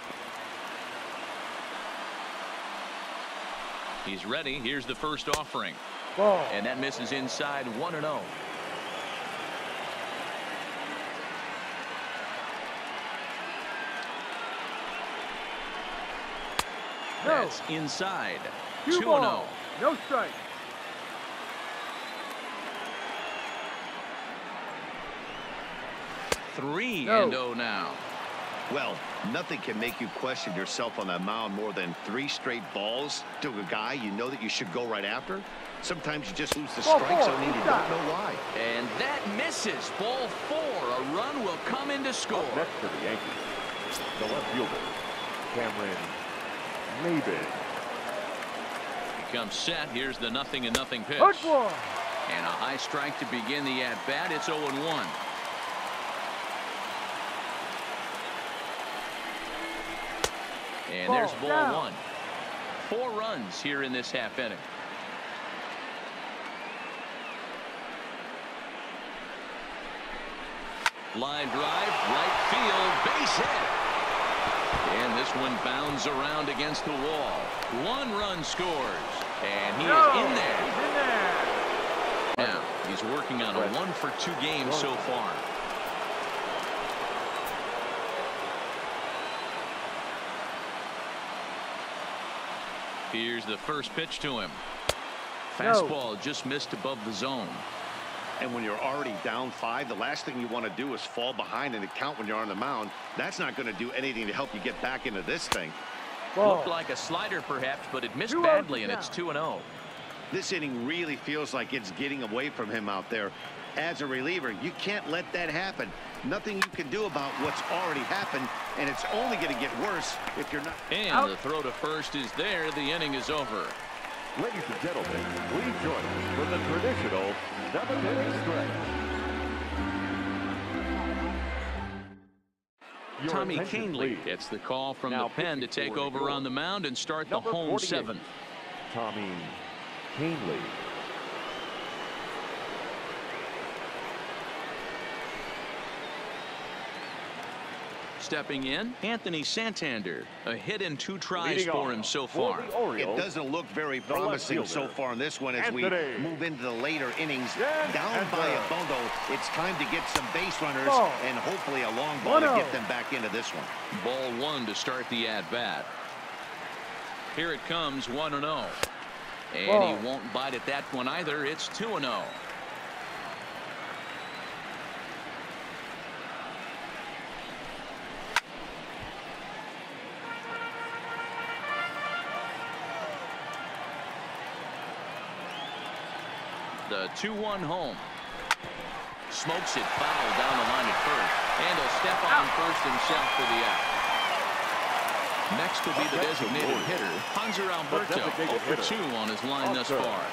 He's ready. Here's the first offering. Ball. And that misses inside, 1-0. That's inside. 2-0. No strike. Three and oh now. Well, nothing can make you question yourself on that mound more than 3 straight balls to a guy you know that you should go right after. Sometimes you just lose the strike zone and you don't know why. And that misses. Ball 4. A run will come in to score. Up next for the Yankees, the left fielder, Cameron Maybin. He comes set. Here's the 0-0 pitch. And a high strike to begin the at-bat. It's 0-1. And there's ball 1. 4 runs here in this half inning. Line drive, right field, base hit. And this one bounds around against the wall. 1 run scores. And he is in there. He's in there. Now, he's working on a 1-for-2 game so far. Here's the first pitch to him. Fastball just missed above the zone. And when you're already down 5, the last thing you want to do is fall behind in the count when you're on the mound. That's not going to do anything to help you get back into this thing. Looked like a slider perhaps, but it missed badly, and it's 2-0. This inning really feels like it's getting away from him out there. As a reliever, you can't let that happen. Nothing you can do about what's already happened, and it's only going to get worse if you're not. And the throw to first is there. The inning is over. Ladies and gentlemen, please join us for the traditional 7-inning stretch. Tommy Kahnle gets the call from the pen to take over on the mound and start the home 7th. Tommy Kahnle. Stepping in, Anthony Santander. A hit and 2 tries for him so far. It doesn't look very promising so far in this one as we move into the later innings. Down by a bundle, it's time to get some base runners and hopefully a long ball to get them back into this one. Ball 1 to start the at-bat. Here it comes, 1-0. And he won't bite at that one either. It's 2-0. The 2-1 home. Smokes it foul down the line at first. And he'll step on first himself for the out. Next will be the designated hitter, Hanser Alberto, 0 for 2 on his line thus far.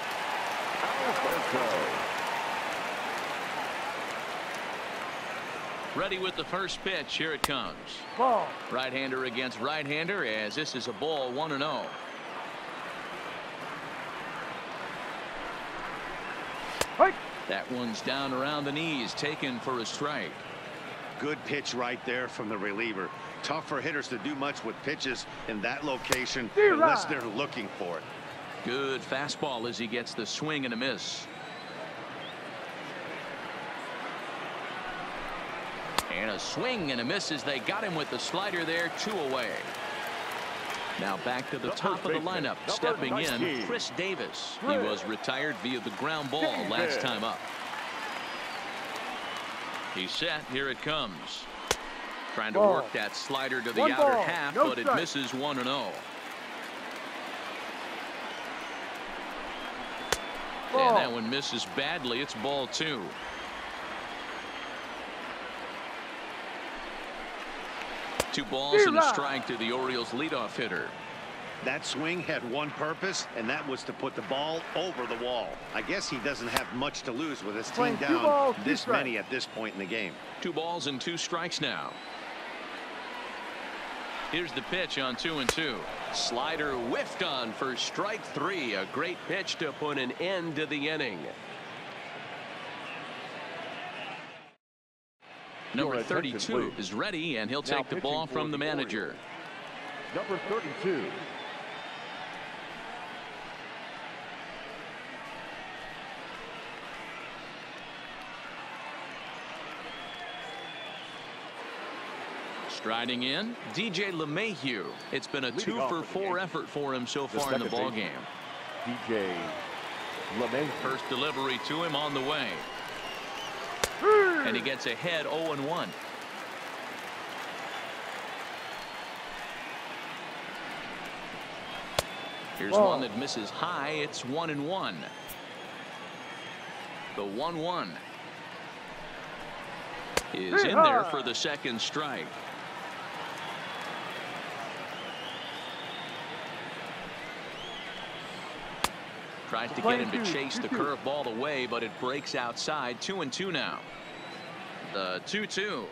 Ready with the first pitch. Here it comes. Right-hander against right-hander, as this is a ball 1-0. That one's down around the knees, taken for a strike. Good pitch right there from the reliever. Tough for hitters to do much with pitches in that location unless they're looking for it. Good fastball as he gets the swing and a miss. And a swing and a miss as they got him with the slider there, 2 away. Now back to the top of the lineup, stepping in, Chris Davis. He was retired via the ground ball last time up. He's set. Here it comes. Trying to work that slider to the outer half, but it misses. 1-0. And that one misses badly. It's ball 2. Two balls and a strike to the Orioles' leadoff hitter. That swing had one purpose, and that was to put the ball over the wall. I guess he doesn't have much to lose with his team down this many at this point in the game. 2 balls and 2 strikes now. Here's the pitch on 2-2. Slider whiffed on for strike 3. A great pitch to put an end to the inning. Number 32 is ready, and he'll take the ball from the manager. Number 32. Striding in, DJ LeMahieu. It's been a 2-for-4 effort for him so far in the ballgame. DJ LeMahieu. First delivery to him on the way. And he gets ahead 0-1. Here's one that misses high. It's 1-1. The 1-1 is in there for the second strike. Tries to get him to chase the curveball away, but it breaks outside. 2-2 now. The 2-2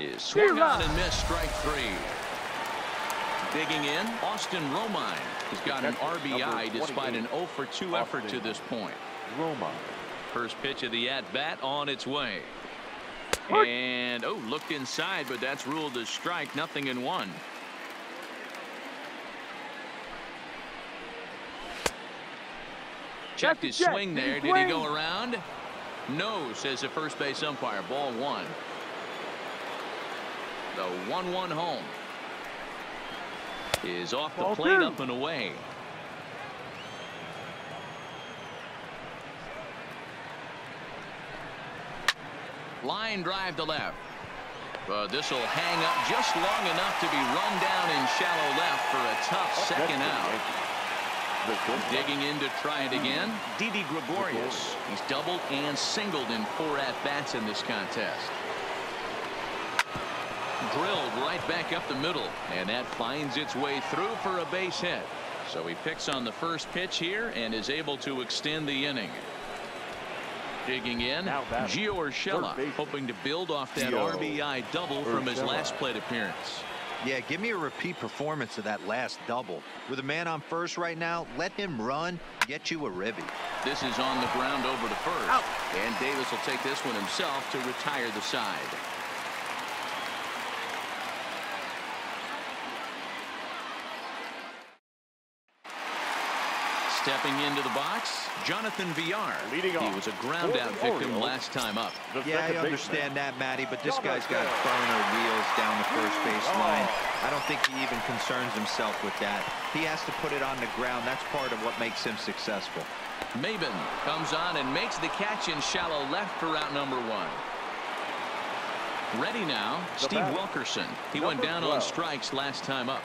is swung on and missed. Strike 3. Digging in, Austin Romine has got an RBI despite an 0-for-2 effort to this point. Romine. First pitch of the at-bat on its way. And, oh, looked inside, but that's ruled a strike. 0-1. Checked his swing there. Did he go around? No, says the first base umpire. Ball 1. The 1-1 home is off the plate, up and away. Line drive to left, but this will hang up just long enough to be run down in shallow left for a tough second out. Digging in to try it again, Didi Gregorius. He's doubled and singled in 4 at-bats in this contest. Drilled right back up the middle, and that finds its way through for a base hit. So he picks on the first pitch here and is able to extend the inning. Digging in, Gio Urshela, hoping to build off that RBI double from his last plate appearance. Yeah, give me a repeat performance of that last double. With a man on first right now, let him run, get you a ribby. This is on the ground over to first. Out. And Davis will take this one himself to retire the side. Stepping into the box, Jonathan Villar. He was a ground-out victim last time up. Yeah, I understand that, Matty, but this guy's got burner wheels down the first baseline. I don't think he even concerns himself with that. He has to put it on the ground. That's part of what makes him successful. Maybin comes on and makes the catch in shallow left for route number 1. Ready now, Steve Wilkerson. He went down on strikes last time up.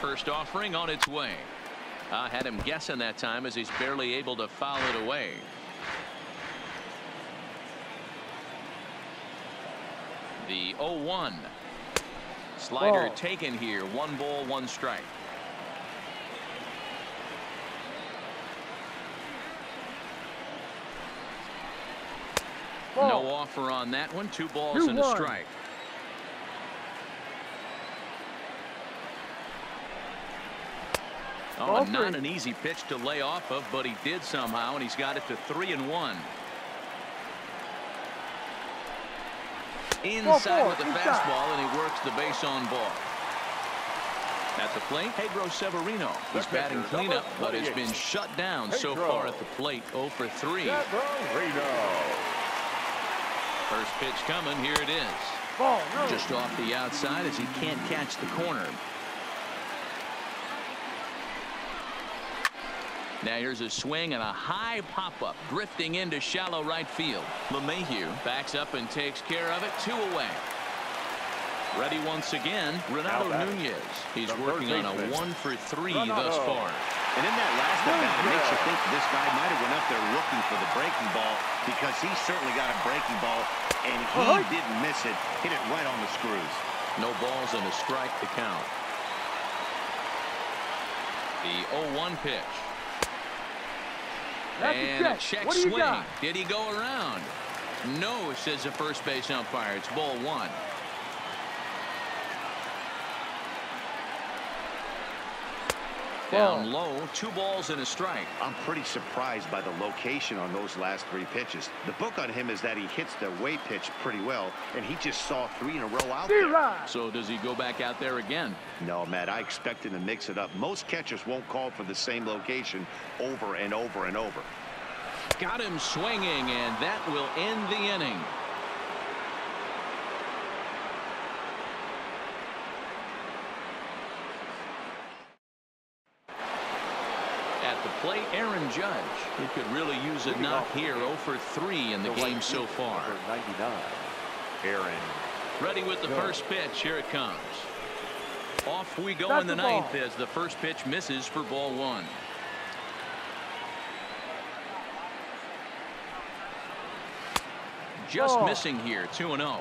First offering on its way. Had him guessing that time as he's barely able to foul it away. The 0-1. Slider taken here. 1 ball, 1 strike. No offer on that one. 2 balls and a strike. Oh, not an easy pitch to lay off of, but he did somehow, and he's got it to 3-1. Inside with the fastball, and he works the base on ball. At the plate, Pedro Severino. He's batting cleanup, but has been shut down so far at the plate. 0-for-3. First pitch coming. Here it is. Just off the outside as he can't catch the corner. Now here's a swing and a high pop-up, drifting into shallow right field. LeMahieu backs up and takes care of it. 2 away. Ready once again, Ronaldo Nunez. He's working on a 1-for-3 thus far. And in that last at-bat, it makes you think this guy might have went up there looking for the breaking ball, because he certainly got a breaking ball, and he didn't miss it. Hit it right on the screws. No balls and a strike to count. The 0-1 pitch. And a check swing. Did he go around? No, says the first base umpire. It's ball one. Down low, 2 balls and a strike. I'm pretty surprised by the location on those last 3 pitches. The book on him is that he hits the away pitch pretty well, and he just saw 3 in a row out there. So does he go back out there again? No, Matt, I expect him to mix it up. Most catchers won't call for the same location over and over and over. Got him swinging, and that will end the inning. Play Aaron Judge. He could really use a knock here. 0 for 3 in the game so far. Aaron ready with the first pitch. Here it comes. Off we go in the ninth as the first pitch misses for ball one. Just missing here. 2-0.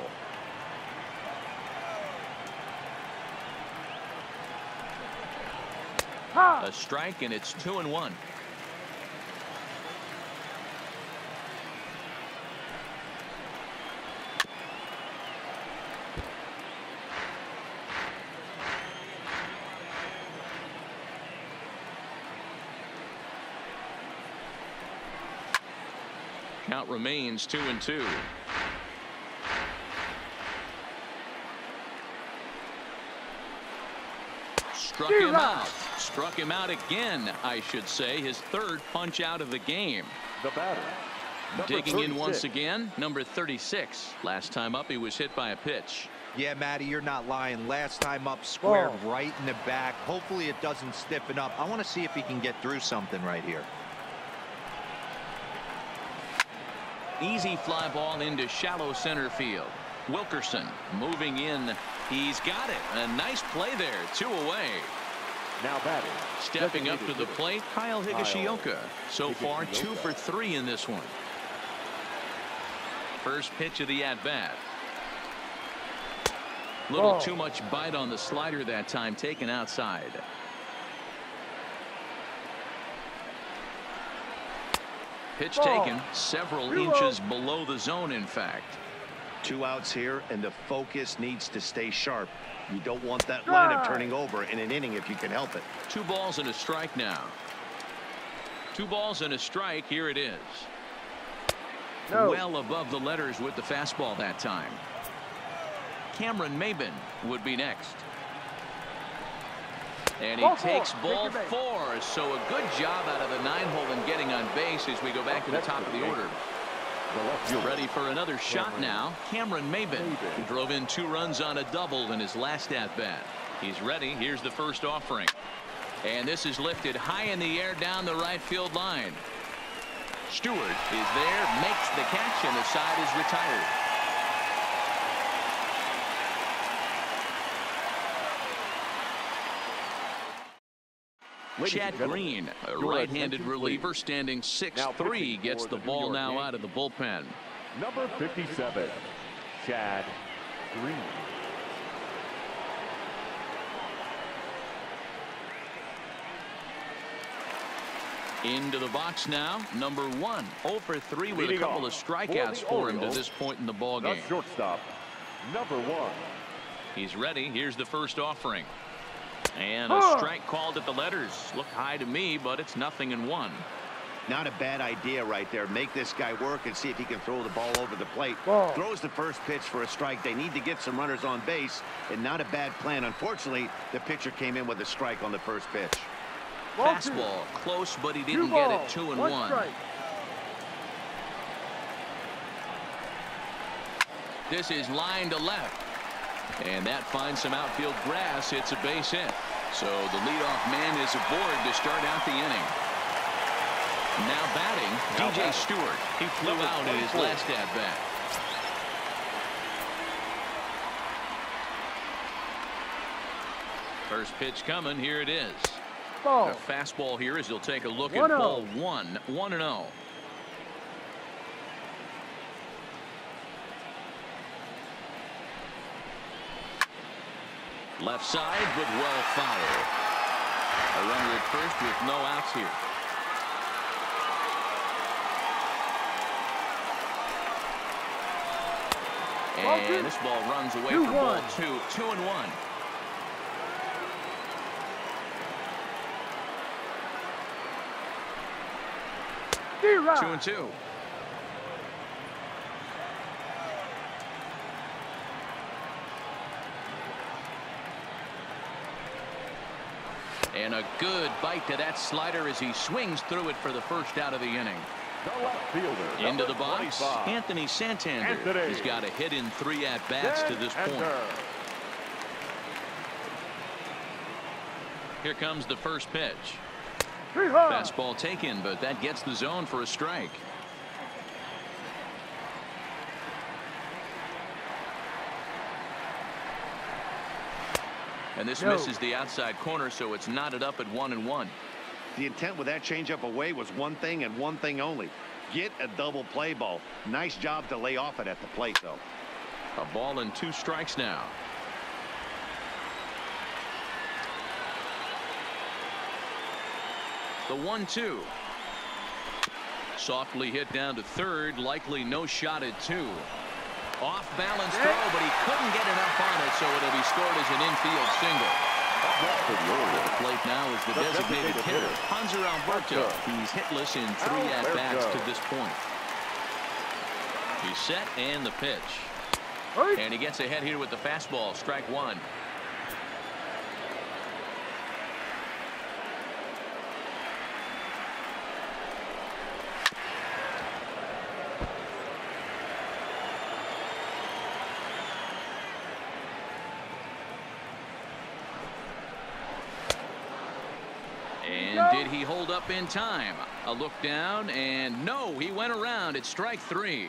A strike, and it's 2-1. Count remains 2-2. Struck him out. Struck him out again, I should say. His third punch out of the game. The batter, digging in once again, number 36. Last time up, he was hit by a pitch. Yeah, Matty, you're not lying. Last time up, squared right in the back. Hopefully it doesn't stiffen up. I want to see if he can get through something right here. Easy fly ball into shallow center field. Wilkerson moving in. He's got it. A nice play there. 2 away. Now batting. Stepping up to the plate, Kyle Higashioka. So far, 2 for 3 in this one. First pitch of the at-bat. Little too much bite on the slider that time, taken outside. Pitch taken several inches below the zone, in fact. 2 outs here, and the focus needs to stay sharp. You don't want that lineup turning over in an inning if you can help it. 2 balls and a strike now. 2 balls and a strike. Here it is. Well above the letters with the fastball that time. Cameron Maybin would be next. And he takes ball four. So a good job out of the 9-hole and getting on base as we go back to the top of the order. You're ready for another shot now. Cameron Maybin, who drove in 2 runs on a double in his last at-bat. He's ready. Here's the first offering. And this is lifted high in the air down the right field line. Stewart is there, makes the catch, and the side is retired. Chad Green, a right-handed reliever standing 6'3", gets the ball now out of the bullpen. Number 57, Chad Green. Into the box now, number 1, 0 for 3 with a couple of strikeouts for him to this point in the ballgame. Shortstop, number 1. He's ready. Here's the first offering. And a strike called at the letters. Looked high to me, but it's 0-1. Not a bad idea right there. Make this guy work and see if he can throw the ball over the plate. Throws the first pitch for a strike. They need to get some runners on base, and not a bad plan. Unfortunately, the pitcher came in with a strike on the first pitch. Fastball close, but he didn't get it. 2-1. This is line to left. And that finds some outfield grass. It's a base hit. So the leadoff man is aboard to start out the inning. Now batting, DJ Stewart. He flew out in his last at-bat. First pitch coming. Here it is. fastball. A fastball here as he'll take a look at ball one. 1-0. Left side, but well fouled. A runner at first with no outs here. And this ball runs away for ball two. 2-1. Zero. 2-2. And a good bite to that slider as he swings through it for the first out of the inning. The left fielder, into the box, Anthony Santander. He's got a hit in 3 at-bats to this point. Here comes the first pitch. Fastball taken, but that gets the zone for a strike. And this misses the outside corner, so it's knotted up at 1-1. The intent with that changeup away was one thing and one thing only. Get a double play ball. Nice job to lay off it at the plate, though. A ball and 2 strikes now. The 1-2. Softly hit down to third. Likely no shot at 2. Off-balance throw, but he couldn't get enough on it, so it'll be scored as an infield single. Up for the Orioles. The plate now is the designated hitter, Hanser Alberto. He's hitless in 3 at-bats to this point. He's set, and the pitch. And he gets ahead here with the fastball. Strike one. Hold up in time. A look down, and no, he went around. It's strike 3.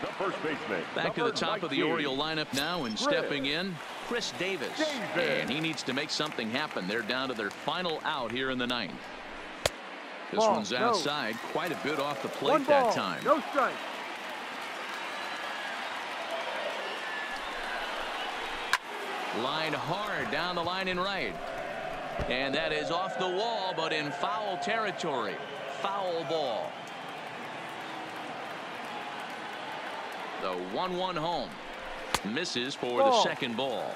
The first baseman. Back to the top of the Oriole lineup now, and stepping in, Chris Davis. And he needs to make something happen. They're down to their final out here in the 9th. This one's outside, quite a bit off the plate that time. No strike. Line hard down the line and right. And that is off the wall, but in foul territory. Foul ball. The 1-1 home. Misses for the second ball.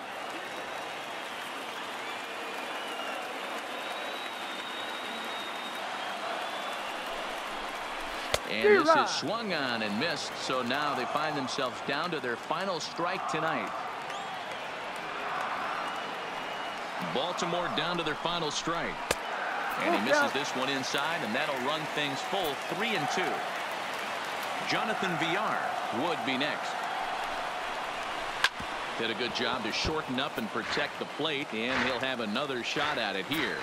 And this is swung on and missed, so now they find themselves down to their final strike tonight. Baltimore down to their final strike. And he misses this one inside, and that'll run things full. 3-2. Jonathan Villar would be next. Did a good job to shorten up and protect the plate, and he'll have another shot at it here.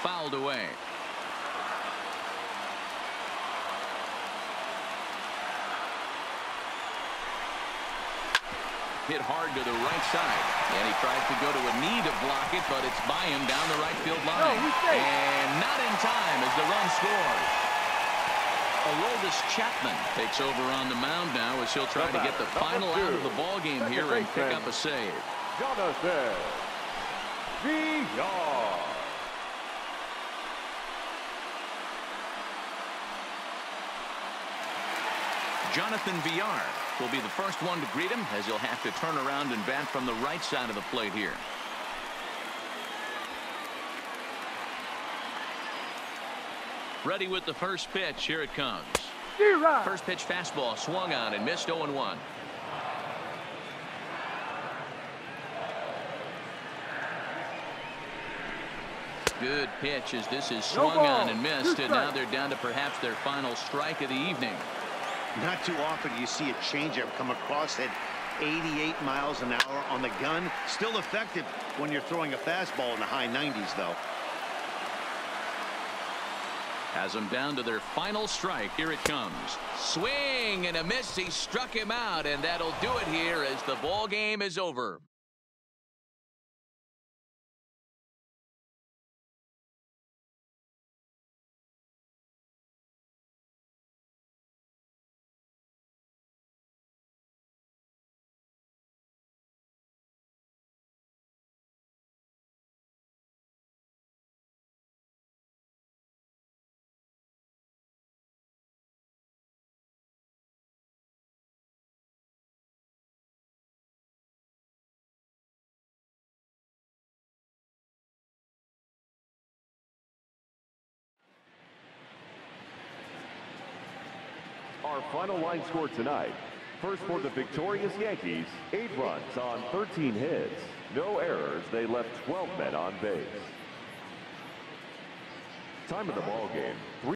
Fouled away. Hit hard to the right side, and he tries to go to a knee to block it, but it's by him down the right field line. And not in time as the run scores. Aroldis Chapman takes over on the mound now as he'll try to get the final out of the ball game here and pick up a save. Jonathan Villar. Jonathan Villar will be the first one to greet him as he'll have to turn around and bat from the right side of the plate here. Ready with the first pitch. Here it comes. First pitch fastball swung on and missed. 0-1. Good pitch as this is swung on and missed, and now they're down to perhaps their final strike of the evening. Not too often you see a changeup come across at 88 miles an hour on the gun. Still effective when you're throwing a fastball in the high 90s, though. has them down to their final strike. Here it comes. Swing and a miss. He struck him out, and that'll do it here as the ball game is over. Our final line score tonight. First for the victorious Yankees, 8 runs on 13 hits. No errors. They left 12 men on base. Time of the ball game.